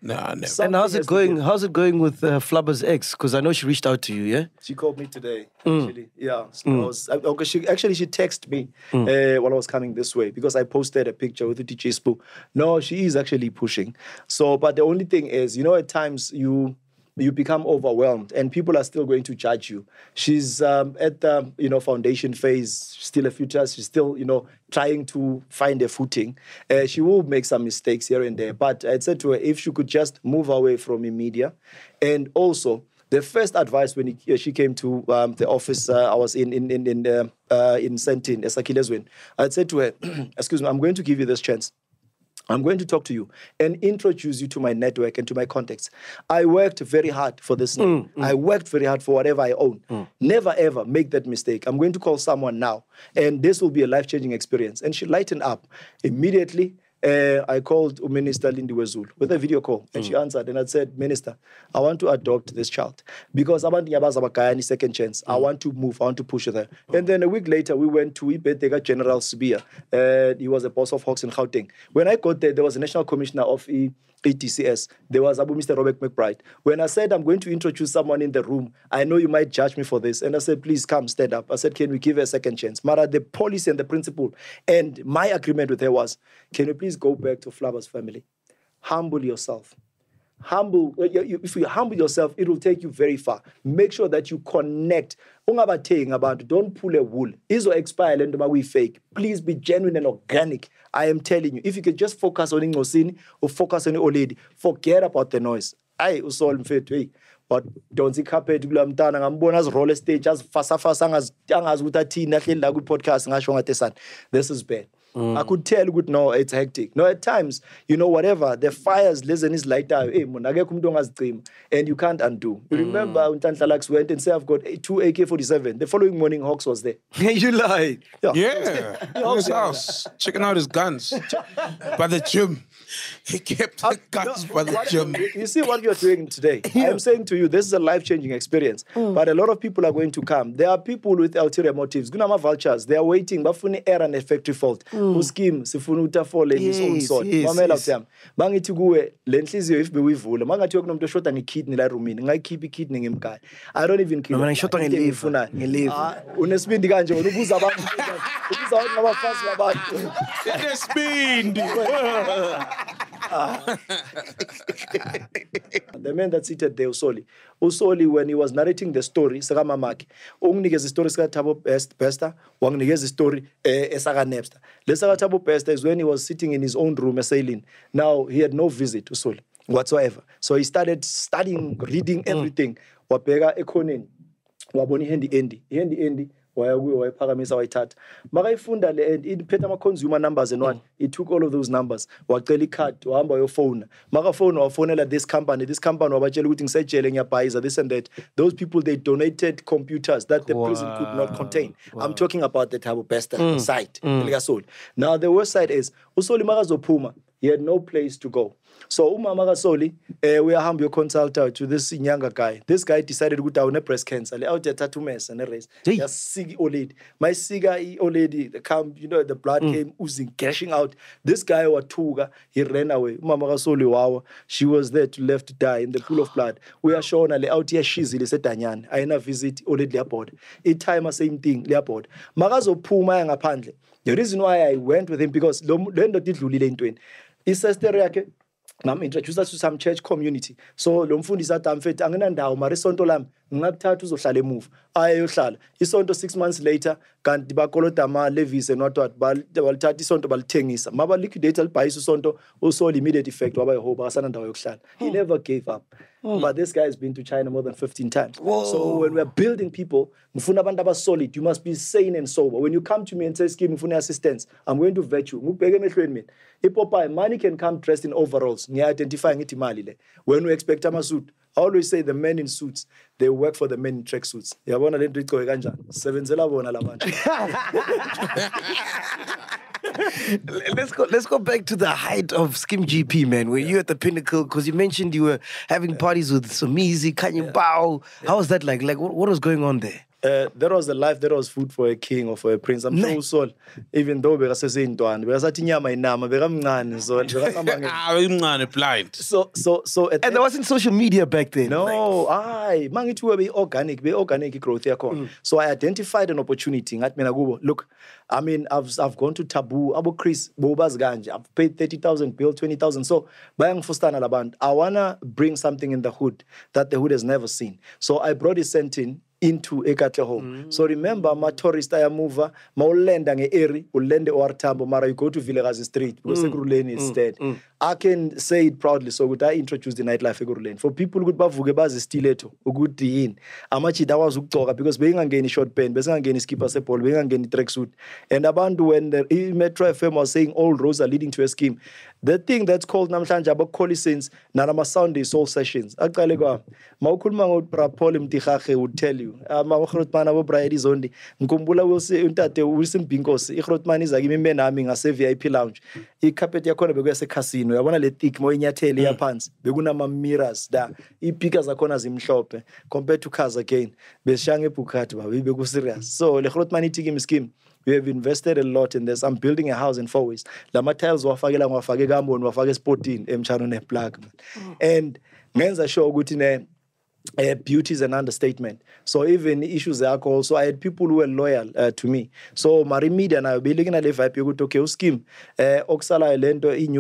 Nah, never. And how's it going? How's it going with uh, Flubber's ex? Because I know she reached out to you, yeah? She called me today, actually. Mm. Yeah. So mm. I was, I, okay, she, actually, she texted me mm. uh, while I was coming this way because I posted a picture with the D J Spoo. No, she is actually pushing. So, but the only thing is, you know, at times you... you become overwhelmed and people are still going to judge you. She's um, at the, you know, foundation phase, still a future. She's still, you know, trying to find a footing. Uh, she will make some mistakes here and there. But I said to her, if she could just move away from the media. And also, the first advice when he, she came to um, the office, uh, I was in in in in uh, uh, in Sentin, Esakileswin. I said to her, excuse me, I'm going to give you this chance. I'm going to talk to you and introduce you to my network and to my contacts. I worked very hard for this now. Mm, mm. I worked very hard for whatever I own. Mm. Never, ever make that mistake. I'm going to call someone now, and this will be a life-changing experience. And she lightened up immediately. Uh, I called Minister Lindy Wezulu with a video call, and mm. she answered, and I said, Minister, I want to adopt this child because I want a second chance. I want to move, I want to push her there. Mm. And then a week later, we went to Ibetega General Sibia. Uh, he was the boss of Hawks in Gauteng. When I got there, there was a national commissioner of E. A T C S. There was Abu Mister Robert McBride. When I said, I'm going to introduce someone in the room, I know you might judge me for this. And I said, please come, stand up. I said, can we give her a second chance? Mara, the policy and the principle. And my agreement with her was, can you please go back to Flava's family? Humble yourself. Humble, if you humble yourself, it will take you very far. Make sure that you connect. Don't pull a wool. Please be genuine and organic. I am telling you, if you can just focus on Ngosini or focus on Oledi, forget about the noise. I also am fair to but don't see carpet, I'm done, I'm bonus roller stage, as fasa fasa, as young as with a tea, nothing like good podcast, and I show at the sun. This is bad. Mm. I could tell, good, no, it's hectic. No, at times, you know, whatever, the fires, listen, is lighter. And you can't undo. You mm. remember when Tantalax went and said, I've got two A K forty-seven. The following morning, Hawks was there. You lied. Yeah. yeah. In his house, checking out his guns by the gym. He kept the guns no, by the gym. You see what you're doing today? Yeah. I'm saying to you, this is a life-changing experience. Mm. But a lot of people are going to come. There are people with ulterior motives. Gunama vultures, they are waiting. But for error and effective fault. Uskim sifunuta fall in his own sort. Mamela them. Bangi tiguwe lensiziyo if be wivula. Manga tiyo kunomto shota ni kidney la rumini. Ngai kipi kidney ngemkai. I don't even kill. Manga shota ngeliva. Ngeliva. Unespindi kanje. Unubuza bangi. Unubuza bangi nama fasi la bangi. Unespindi. The man that seated there, Usoli. Usoli, when he was narrating the story, Sagama Maki, Ungnige the story Saga Tavabesta, Wangnige the story Saga Nebster. The Saga Tavabesta is when he was sitting in his own room, Esailin. Now, he had no visit, Usoli, whatsoever. So he started studying, reading everything. Wapega Ekonin, Waboni Hendi Endi, Hendi Endi. It consumer numbers and one. It took all of those numbers. Wakeli card to amber your phone. Maga phone or phone at this company, this company or waiting such paisa, this and that. Those people they donated computers that the wow. prison could not contain. Wow. I'm talking about the Tavabesta mm. site. Mm. Now the worst side is Usoli Magazo Puma. He had no place to go. So Uma Magasoli, uh, we are humble consultant to this younger guy. This guy decided to go down a breast cancer. Out there tattoo mess and a race. Just sig oled. My cigar already come, you know, the blood mm. came oozing, gushing out. This guy was Tuga. He ran away. Uma Magasoli wow. She was there to left to die in the pool of blood. We are shown out here she's Tanyan. I na visit Oled Leopold. It time same thing, Leopold. Magazo Puma and Apandle. The reason why I went with him because Lendo did Luli Lentwin. His sister Riake. I'm introduced us to some church community. So Lomfundi sat and fit Angananda Marisonto Lam, not tattoos of Sale move. Ayosal. He saw six months later, can Dibacolo Tama levies and not at Bal the Valtati Sonto Baltengis. Maba liquidated Paisu Sonto also immediate effect over Hobasan and Oxal. He never gave up. Mm. But this guy has been to China more than fifteen times. Whoa. So when we're building people, Mfunabandaba solid, you must be sane and sober. When you come to me and say, Skeem, Mfuna assistance, I'm going to vet you. Ipopai, money can come dressed in overalls. Identifying it when we expect a suit. I always say the men in suits, they work for the men in track suits. let's go let's go back to the height of Skeem G P, man. Were yeah. you at the pinnacle? Because you mentioned you were having yeah. parties with Somizi, Kanye yeah. Bao. How yeah. was that like? Like what, what was going on there? Uh, that was the life, that was food for a king or for a prince. I'm sure Sol, even though we were saying Duan, we were saying Yamainama, we were blind. So, so, so. And there wasn't social media back then. No, aye. Man, it will be organic, be organic growth. So I identified an opportunity. Look, I mean, I've I've gone to Taboo, Abu Chris, Bobas Ganj, I've paid thirty thousand, bill twenty thousand. So, buying for Stanalaband, I want to bring something in the hood that the hood has never seen. So I brought this scent in. Into Ekatleho. Mm. So remember, my tourist, I move, my land and eri, will land or tambo, Mara, you go to Villegaz Street, because mm. Neguru Lane is mm. dead. Mm. I can say it proudly, so good I introduced the nightlife Neguru Lane. For people who go to stiletto, who go to in, amachi that was talk because being again short pen, being again skipper sepol, being again tracksuit. And about when the Metro F M was saying all roads are leading to a scheme, the thing that's called Namshanja about Colisins, Narama Sunday soul sessions. Actually, go, Maukulman Prapolim Tihache would tell you. Hrotman abo braid is only Mkumbula will say untate Wilson Bingos. Hrotman is a gimme men arming a V I P lounge. E carpet your corner because a casino. I wanna let thick more in your tail your pants. Begunama mirrors da e pickers a corners in shop compared to cars again. Beshange Pukatwa, we be serious. So the Hrotman tigging scheme. We have invested a lot in this. I'm building a house in four ways. Lama tiles wafage la wafage gambo and wafage sporting em chanone plug. And men's a show good in Uh, beauty is an understatement. So even issues are alcohol. So I had people who were loyal uh, to me. So Marie Media and I will be looking at if I go to Keo scheme. Oxala Elendo in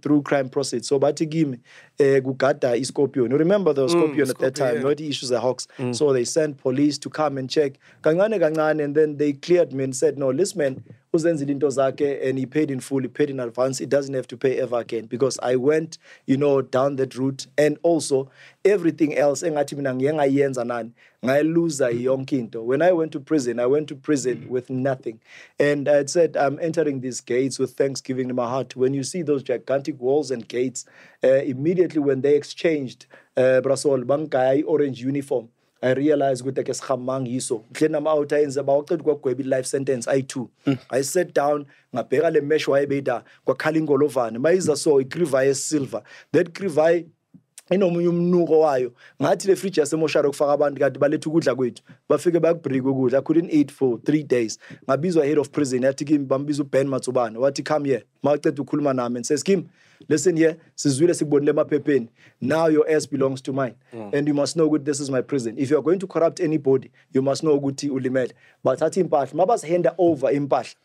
through crime process. So Batigim Gugata is Scorpion. Remember there was Scorpion mm, at that time, not the issues are Hawks. Mm. So they sent police to come and check. Gangane Gangane, and then they cleared me and said, no, this man and he paid in full, he paid in advance, he doesn't have to pay ever again because I went, you know, down that route and also everything else. When I went to prison, I went to prison with nothing. And I said, I'm entering these gates with thanksgiving in my heart. When you see those gigantic walls and gates, uh, immediately when they exchanged uh, Brasol Bankai orange uniform, I realized with the Keshamang Yiso. Clenam out in the Bautwebi life sentence, I too. I sat down, Naperale Meshwa Ebeda, Kwakalingolovane, Maiza so a Krivae Silva. That Krivae, Inomum Nuroayo, Matile Frichas, Mosharok Faraband got Baletuguit, but figure back pretty good. I couldn't eat for three days. My bizo head of prison, I took him Bambizu Pen Matsuban, what he come here, marked to Kulmanam and says, Kim. Listen here, now your ass belongs to mine. Mm. And you must know good, this is my prison. If you are going to corrupt anybody, you must know good ti ulimed. But that impact, mabas hand over impact.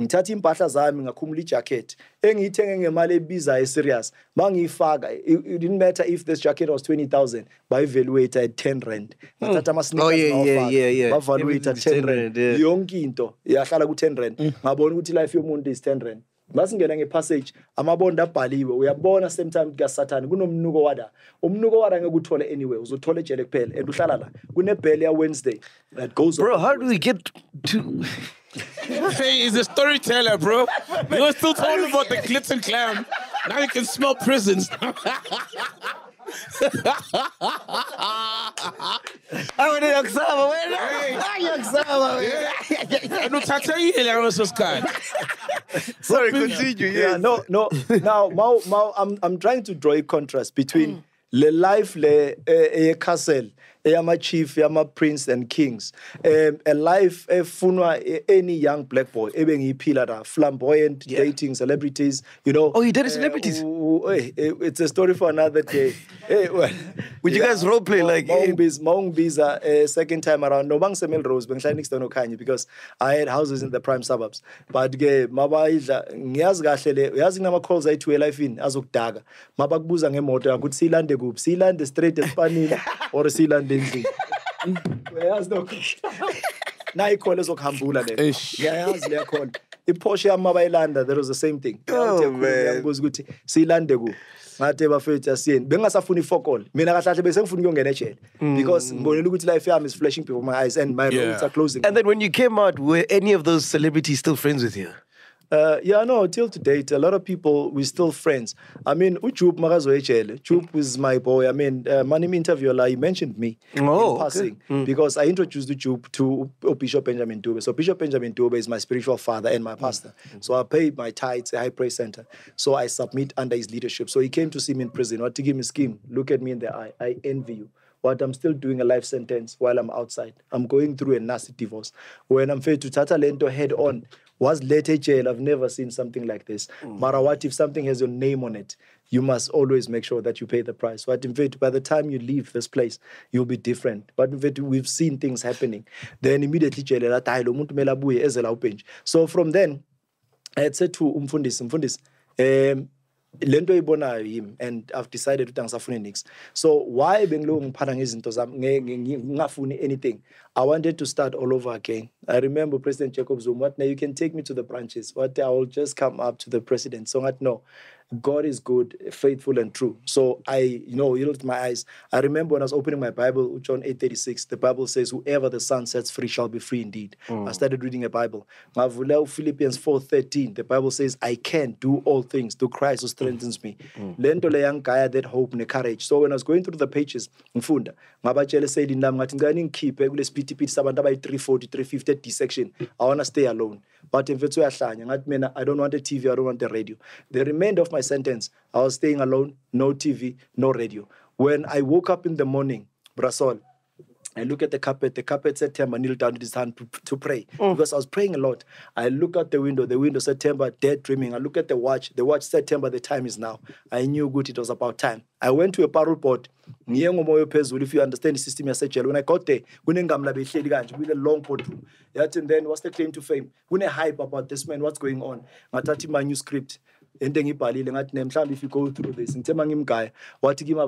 Ngithatha impahla zami ngakhumula ijacket engiyithenge ngemali ebiza serious bangifaka. It didn't matter if this jacket was twenty thousand by evaluator at ten rand ngathatha ama sneakers oh yeah yeah yeah bavaluator ten rand yonke into yahlala ku ten rand ngabona ukuthi life yomuntu is ten rand masingena ngepassage amabonda abhaliwe uyabona same time ka Satan kunomnuko wada umnuko wada ngeke uthole anywhere uzothola ejele kuphela and uhlala la kunebhele ya Wednesday that goes bro on. How do we get to Hey, he's a storyteller, bro. You were still talking about the glitz and glam. Now you can smell prisons. Sorry, continue. Yeah, no, no. Now, Mao, Mao, I'm, I'm trying to draw a contrast between le life le a castle. Yama chief, yama prince and kings. Um, a life, a funwa, any young black boy, even he pillar, flamboyant, yeah. Dating celebrities, you know. Oh, he dated uh, celebrities? Uh, it's a story for another day. Hey, well, would you yeah. guys role play? Ma like Maung Biza, uh, second time around, no Mang Semel Rose, because I had houses in the prime suburbs. But ge Maba Ija, Nyaz Gashele, Yazinama calls I to a life in Azuk Daga, Mabakbuza and Motor, good Sealand the group, Sealand the straight and funny, or Sealand. Now he calls us Hambula. There was the same thing. Oh, man. Because mm. is flashing before my eyes and my yeah. roads are closing. And then when you came out, were any of those celebrities still friends with you? Uh, yeah, no, till to date, a lot of people, we're still friends. I mean, Ujub Magazo H L. Ujub was my boy. I mean, uh, my name interviewer, like, he mentioned me oh, in passing okay. mm. because I introduced Ujub to Bishop Benjamin Dube. So Bishop Benjamin Dube is my spiritual father and my pastor. Mm. So I pay my tithes, a high praise center. So I submit under his leadership. So he came to see me in prison. Or to give me a scheme. Look at me in the eye. I envy you. but I'm still doing a life sentence while I'm outside. I'm going through a nasty divorce. When I'm fair to Tata Lento head on, was later jail, I've never seen something like this. Mm. Marawat, if something has your name on it, you must always make sure that you pay the price. But in fact, by the time you leave this place, you'll be different. But in fact, we've seen things happening. Then immediately jail. So from then, I had said to Umfundis, Umfundis, um, and I've decided to do next. So why anything? I wanted to start all over again. I remember President Jacob Zuma, now you can take me to the branches. What I will just come up to the president. So I know God is good, faithful and true. So I, you know, healed my eyes. I remember when I was opening my Bible, John eight thirty-six, the Bible says, whoever the Son sets free shall be free indeed. Mm. I started reading a Bible. Philippians four thirteen, the Bible says, I can do all things through Christ who strengthens me. Lento leyang kaya that hope and courage. So when I was going through the pages, mfunda, ngabachele said, three forty, three fifty dissection. I want to stay alone. But in fact, I don't want the T V, I don't want the radio. The remainder of my sentence, I was staying alone, no T V, no radio. When I woke up in the morning, Brasol, I look at the carpet. The carpet said, Temba, kneel down with his hand to, to pray. Mm. Because I was praying a lot. I look out the window. The window said, Temba, dead dreaming. I look at the watch. The watch said, Temba, the time is now. I knew good, it was about time. I went to a parole board. If you understand the system, I said, when I got there, with a long courtroom. And then, what's the claim to fame? When I hype about this man, what's going on? I typed in my new script. If you go through this, I've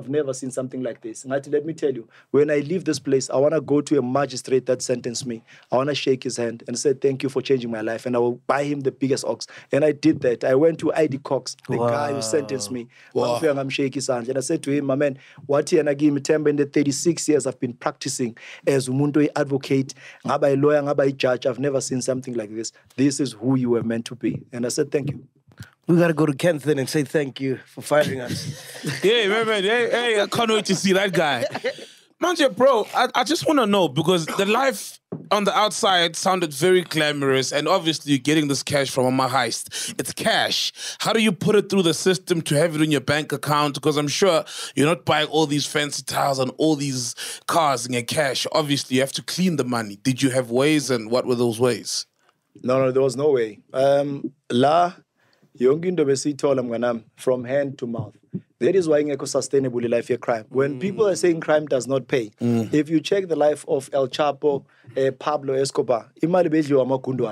never seen something like this. Let me tell you, when I leave this place, I want to go to a magistrate that sentenced me. I want to shake his hand and say, thank you for changing my life. And I will buy him the biggest ox. And I did that. I went to I D Cox, the wow. guy who sentenced me. Wow. I'm shaking his hand. And I said to him, my man, what you and I give me time in the thirty-six years I've been practicing as a advocate, a lawyer, a judge. I've never seen something like this. This is who you were meant to be. And I said, thank you. We got to go to Kenton and say thank you for finding us. Yeah, man, man. Hey, hey, I can't wait to see that guy. Manje, bro, I, I just want to know, because the life on the outside sounded very glamorous, and obviously you're getting this cash from my heist. It's cash. How do you put it through the system to have it in your bank account? Because I'm sure you're not buying all these fancy tires and all these cars in your cash. Obviously, you have to clean the money. Did you have ways, and what were those ways? No, no, there was no way. Um, La... from hand to mouth. That is why it's sustainable life a crime. When people are saying crime does not pay, mm. if you check the life of El Chapo, eh, Pablo Escobar,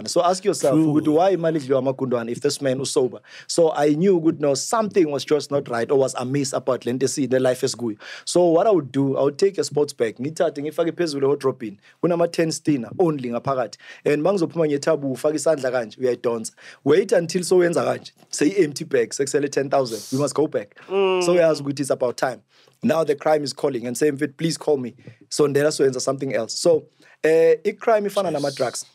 so ask yourself, why if this man was sober? So I knew good no, something was just not right or was amiss about Lentesi, the life is good. So what I would do, I would take a sports bag, if I pay will drop in, when I'm a ten stina, only a parat, and mangzo pumange tabu, fagisan laganj, we are dons. Wait until so ends arrange. Say empty bags, actually ten thousand, you must go back. Mm. So we ask, it is about time. Now the crime is calling and saying, please call me. So there also ends something else. So uh, a crime if I'm drugs.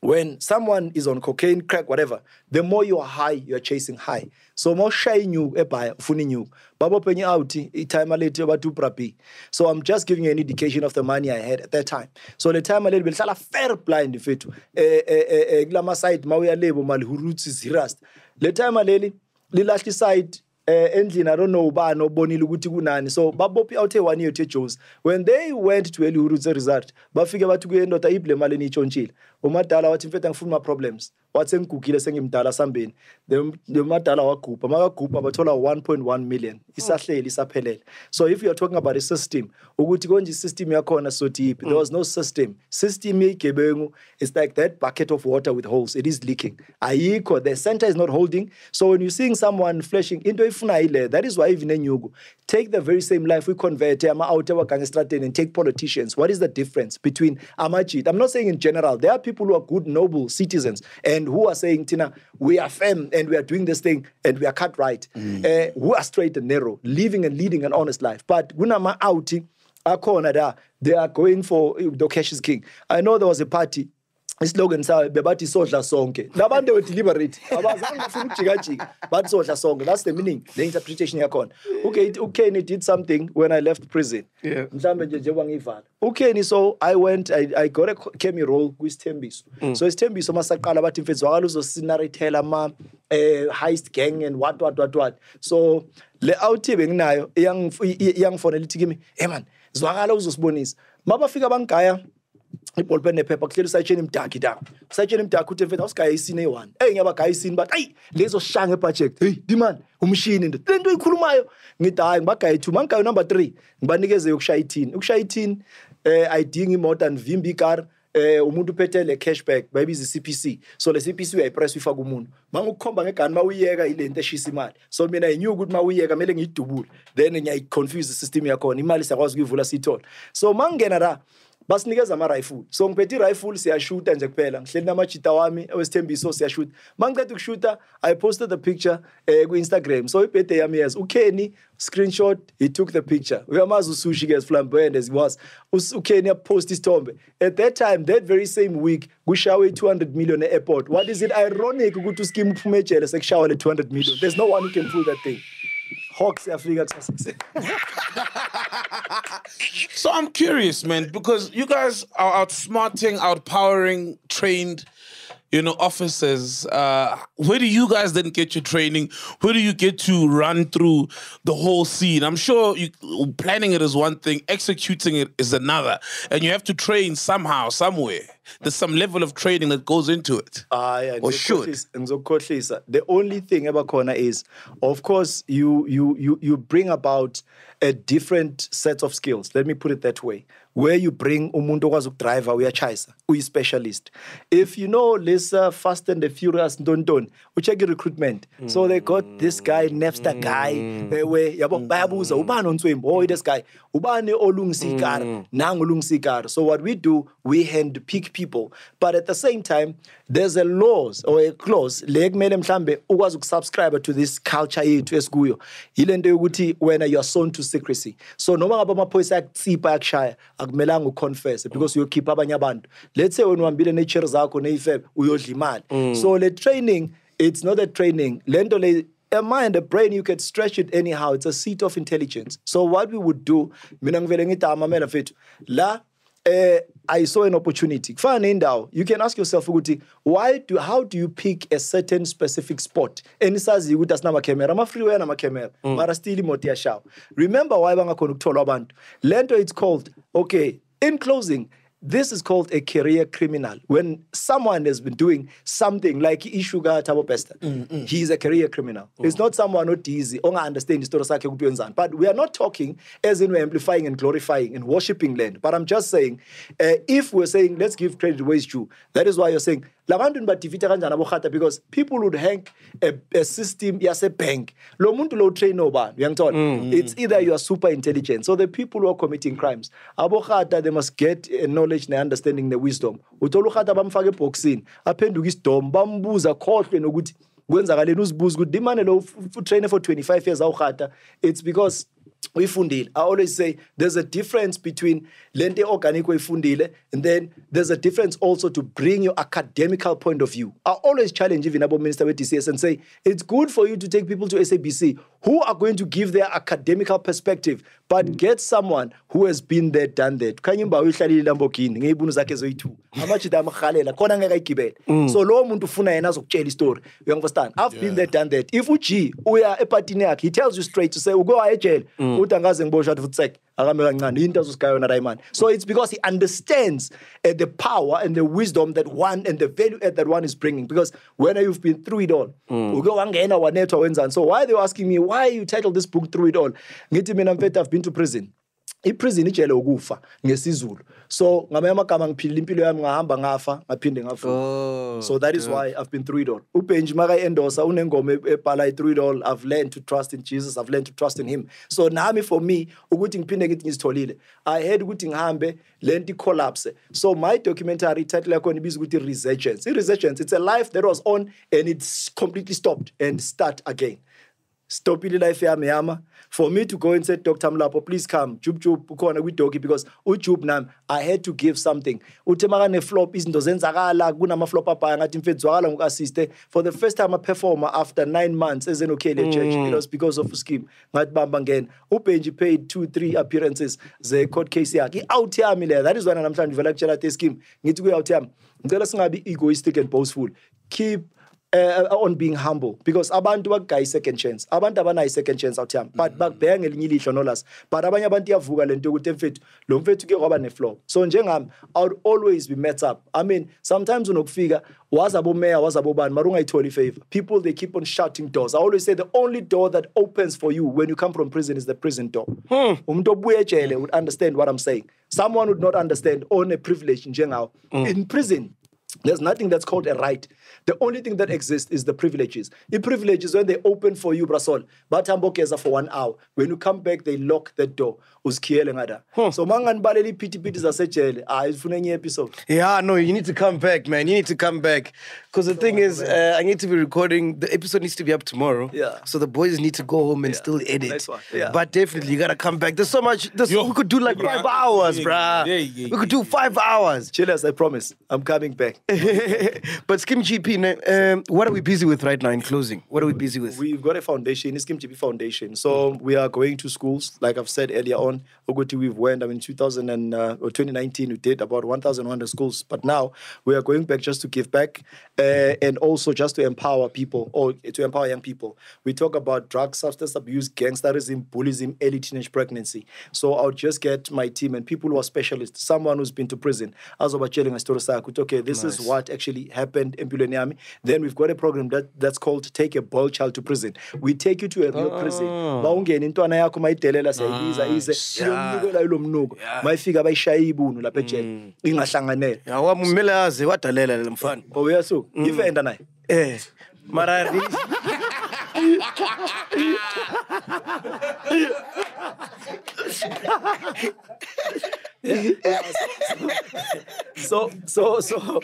When someone is on cocaine, crack, whatever, the more you are high, you are chasing high. So more shy you, ebai, funi you. Babo penny outi, time a little about two prapi. So I'm just giving you an indication of the money I had at that time. So the time a little bit, sala fair blind if it. Eh eh eh glamour side, mawia lebo malhuruts is harassed. The time a little, the side. Engine, I don't know, but no boni luguti gunani. So, babopi oute wani oute chose. When they went to Elihuruza resort, but figure what to go and not ible maleni chonchil. Umatala what in fact and full my problems. What's in cookie, the same dollar sambin. The matala wa coop, amaga coop, about one point one million. It's a sale, it's a pellet. So, if you're talking about a system, Uguti system, your corner so deep, there was no system. System, it's like that bucket of water with holes, it is leaking. Aiko, the center is not holding. So, when you're seeing someone flashing into a that is why even in Yugo, take the very same life we convert and take politicians. What is the difference between Amachit? I'm not saying in general. There are people who are good, noble citizens and who are saying, Tina, we are firm and we are doing this thing and we are cut right. Mm. Uh, who are straight and narrow, living and leading an honest life. But Gunama Auti, Akonada, they are going for the cash is king. I know there was a party. Slogan says, "Bebati soja songe." Nabande we deliberate. Abazanga fumu chiga chiga. Bebati soja songe. That's the meaning, the interpretation here. Con. Okay, okay, and it did something when I left prison. Yeah. Okay, and so I went. I I got a kemi role with Tembiso. Mm. So it's Tembiso masakala bati mfezwaluzo sinaritela ma heist gang and what what what what. So le outi bengi na young young phone eliti give me. Hey man. Zwakala uzosibonisa. Mabafika bangaya ibolpen nephepha kuhleli sayitshena imdaki da. Sayitshena imdaki uthe mfethu awusigaya isini eyi one. Hey ngiyabagaya isini bathi hey lezo shanga project. Hey demand umshini ndo. Lento oyikhulumayo ngithi hayi ngibagaya two, mangaya number three. Ngibanikeze yokushaya ithini. Ukushaya ithini eh ayidingi imoto anvimba ikar. Eh umuntu uphetele cashback bayibiza C P C so le C P C uyayipress ifaka umuntu mangukukhomba ngegani mawuyeka ilento eshisa imali so mina yinyuka ukuthi mawuyeka mele ngidubule then ngiyayiconfuse system yakho imali siyakwazi ukuyivula sithola so mangena ra basinikeza ama rifle so ngiphethe rifle siyashoota nje kuphela ngihleli namajita wami ewesithembiso siyashoota mangiqeda ukushoota I posted the picture eh ku Instagram so ibirthday yami yes uKenny screenshot he took the picture uyamaza usushi guys flamboyant as he was uKenny post isithombe at that time that very same week kushawe two hundred million at airport what is it ironic ukuthi uSkeem uphume ejele sekushawe le two hundred million there's no one who can pull that thing Hawks Africa kusasa. So I'm curious, man, because you guys are outsmarting, outpowering, trained, you know, officers. Uh, where do you guys then get your training? Where do you get to run through the whole scene? I'm sure you, planning it is one thing, executing it is another. And you have to train somehow, somewhere. There's some level of training that goes into it. Uh, yeah, or should. The only thing about Kona is, of course, you, you, you, you bring about a different set of skills. Let me put it that way. Where you bring umuntu kwazi ukudriver uyachayisa uyi specialist. If you know this uh, Fast and the Furious don't don't, ucheck recruitment. Mm. So they got this guy, Napster mm. guy, they were yabo bayabuza ubani ontwembo this guy, ubani olungisa ikara, nanga olungisa ikara. So what we do, we hand pick people, but at the same time there's a laws or a clause le kumele mhlambe ukwazi ukusubscribe to this culture yethu esiguyo. Yilento yokuthi when you are sown to secrecy. So noma ngaba amaphoyisa akutsipa akushaya akumelanga uconfess because you keep abanye abantu. Let's say wena uhambile nature zakho neyifeb uyodla imali. So the training, it's not a training. Lento le a mind, a brain, you can stretch it anyhow. It's a seat of intelligence. So what we would do, mina ngivele ngithi amamela fethu. La eh I saw an opportunity. Kufana nendawo. You can ask yourself ukuthi why do how do you pick a certain specific spot? Enisazi ukuthi asinama camera, ama freeway nama camera, mara still imoto yashawa. Remember why bangakhona ukuthola abantu. Lento it's called okay, in closing, this is called a career criminal. When someone has been doing something like Ishuga Tavabesta, mm -hmm. he is a career criminal. Mm -hmm. It's not someone not easy. Onga understand the story. But we are not talking as in we're amplifying and glorifying and worshipping land. But I'm just saying, uh, if we're saying, let's give credit where it's due, that is why you're saying, because people would hang a, a system, yes, a bank. It's either you are super intelligent. So the people who are committing crimes, they must get a knowledge and understanding the wisdom. For twenty-five years, it's because we fundile. I always say there's a difference between lente organic we fundile, and then there's a difference also to bring your academical point of view. I always challenge even about Minister with T C S and say it's good for you to take people to S A B C who are going to give their academical perspective, but get someone who has been there, done that. Kanye mba uyihlalile Lamborghini ngeyibuno zakhe zoyi two. Amajida amkhalela khona ngekayigibela. So lo muntu ufuna yena azokutshela istory. You understand? I've yeah. been there, done that. If uG uya epartini yakhe, he tells you straight to say ugo ayejele. So it's because he understands uh, the power and the wisdom that one and the value that one is bringing. Because when you've been through it all, mm. so why are they asking me, why you titled this book Through It All? I've been to prison. I prison ijele ukufa ngesizulu so ngamayamagama ngiphila impilo yami ngahamba ngafa ngaphinde ngafu so that is yeah. why I've been through it all. Ubenji maka endosa unengoma ebhala I Through It All. I've learned to trust in Jesus, I've learned to trust in him. So nami for me ukuthi ngiphinde ngithi ngisitholile I had ukuthi ngihambe lenti collapse. So my documentary title yakho ibiza ukuthi Resurgence. Resurgence, it's a life that was on and it's completely stopped and start again. Stop it life yami yama. For me to go and say, Doctor Mlapo, please come. Jub jub, ukona with doki because ujub nam. I had to give something. Utemagane flop isn't dozenzagala. Guna ma flop apa ngatim fedzwala ngukasiste. For the first time a performer after nine months as an okay church, it was because of Skeem. Ngat bambangen. Upenji paid two three appearances. The court case yaki out yami le. That is when I'm trying to lecture at Skeem. Ngituwe out yam. Ngela singabi egoistic and boastful. Keep Uh, on being humble, because abantu bagai second chance, abantu abana second chance out here, but back bang elinili shonolas, but abanye abantu yavuka lento ukuthi mfethu lo mfethu ke kwaba ne flow. So njengami, I would always be met up. I mean, sometimes unokufika wazabo meya wazabo bani mara ungayitholi favor. People, they keep on shutting doors. I always say the only door that opens for you when you come from prison is the prison door. Umuntu obuye ejele would understand what I'm saying. Someone would not understand on a privilege njengawo. In prison, there's nothing that's called a right. The only thing that exists is the privileges. The privileges, when they open for you, Brasol, Batambokeza for one hour. When you come back, they lock the door. Uskielengada. Huh. So mangan baleli piti piti zasechele. Ah, it's funny episode. Yeah, no, you need to come back, man. You need to come back. Because the so thing is, uh, I need to be recording. The episode needs to be up tomorrow. Yeah. So the boys need to go home and yeah. still edit. Nice one. Yeah. But definitely, you gotta come back. There's so much. There's, Yo, we could do like yeah. five hours, yeah, bruh. Yeah, yeah, we could do five hours. Chillers, I promise. I'm coming back. But Skeem G P, um, what are we busy with right now in closing? What are we busy with? We've got a foundation, Skeem G P Foundation. So we are going to schools, like I've said earlier on. We've went, I mean, two thousand and, uh, or twenty nineteen, we did about one thousand one hundred schools. But now we are going back just to give back uh, and also just to empower people, or to empower young people. We talk about drug, substance abuse, gangsterism, bullying, early teenage pregnancy. So I'll just get my team and people who are specialists, someone who's been to prison. As about telling a story, okay, this nice. Is what actually happened in Buleniami. Then we've got a program that, that's called Take a Bold Child to Prison. We take you to a real oh. prison. Yeah. so, so, so,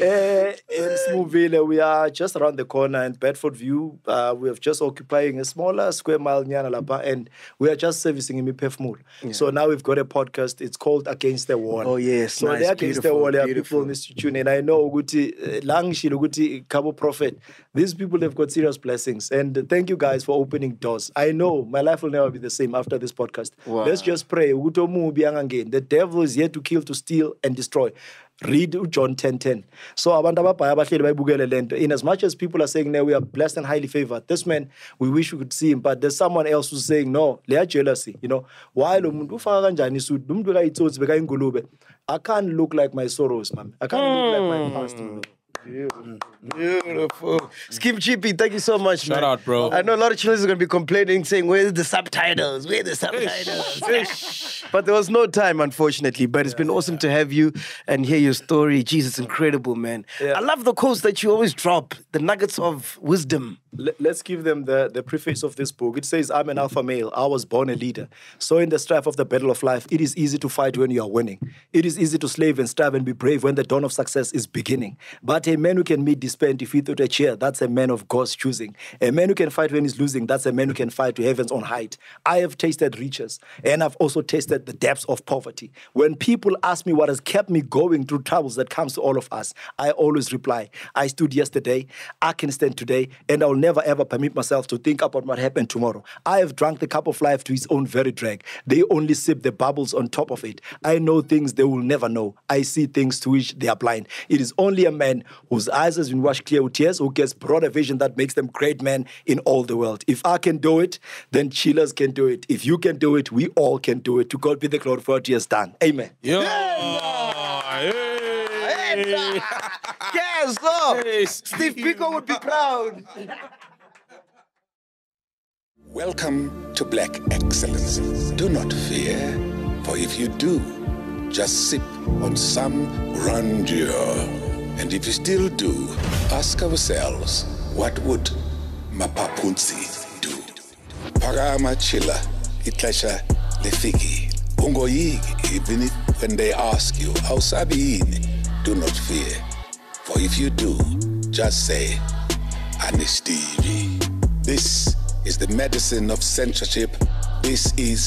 uh, in Smooville, we are just around the corner in Bedford View. Uh, we are just occupying a smaller square mile, and we are just servicing Imipefmul. Yeah. So now we've got a podcast. It's called Against the Wall. Oh, yes. So nice, Against the Wall, there are people in this tune. And I know Uguti, Langshi, Uguti, Kabo Prophet, these people, they've got serious blessings. And thank you guys for opening doors. I know my life will never be the same after this podcast. Wow. Let's just pray. The devil is here to kill, to steal, and destroy. Read John ten ten. So in as much as people are saying that we are blessed and highly favored, this man, we wish we could see him, but there's someone else who's saying, no, they are jealousy. You know, why I can't look like my sorrows, man. I can't look like my past. Man. Beautiful. Beautiful. Skeem G P, thank you so much. Shout man. out, bro. I know a lot of children are going to be complaining, saying, where's the subtitles? Where's the subtitles? But there was no time, unfortunately. But it's yeah, been awesome yeah. to have you and hear your story. Jesus, incredible, man. Yeah. I love the quotes that you always drop, the nuggets of wisdom. Let's give them the, the preface of this book. It says, I'm an alpha male. I was born a leader. So in the strife of the battle of life, it is easy to fight when you are winning. It is easy to slave and strive and be brave when the dawn of success is beginning. But a man who can meet despair and defeat with a chair, that's a man of God's choosing. A man who can fight when he's losing, that's a man who can fight to heaven's own height. I have tasted riches, and I've also tasted the depths of poverty. When people ask me what has kept me going through troubles that comes to all of us, I always reply, I stood yesterday, I can stand today, and I will never ever permit myself to think about what happened tomorrow. I have drunk the cup of life to its own very drag. They only sip the bubbles on top of it. I know things they will never know. I see things to which they are blind. It is only a man whose eyes has been washed clear with tears, who gets broader vision that makes them great men in all the world. If I can do it, then Chillers can do it. If you can do it, we all can do it. To God be the glory for what he has done. Amen. Yeah. Yeah. Yeah. Yes, oh. yes, Steve Biko would be proud. Welcome to Black Excellence. Do not fear, for if you do, just sip on some grandeur. And if you still do, ask ourselves, what would Mapapunzi do? Parama chila, itlasha lefiki. Ungoyigi, even if when they ask you, how sabiini? Do not fear, for if you do, just say, Anistivi. This is the medicine of censorship. This is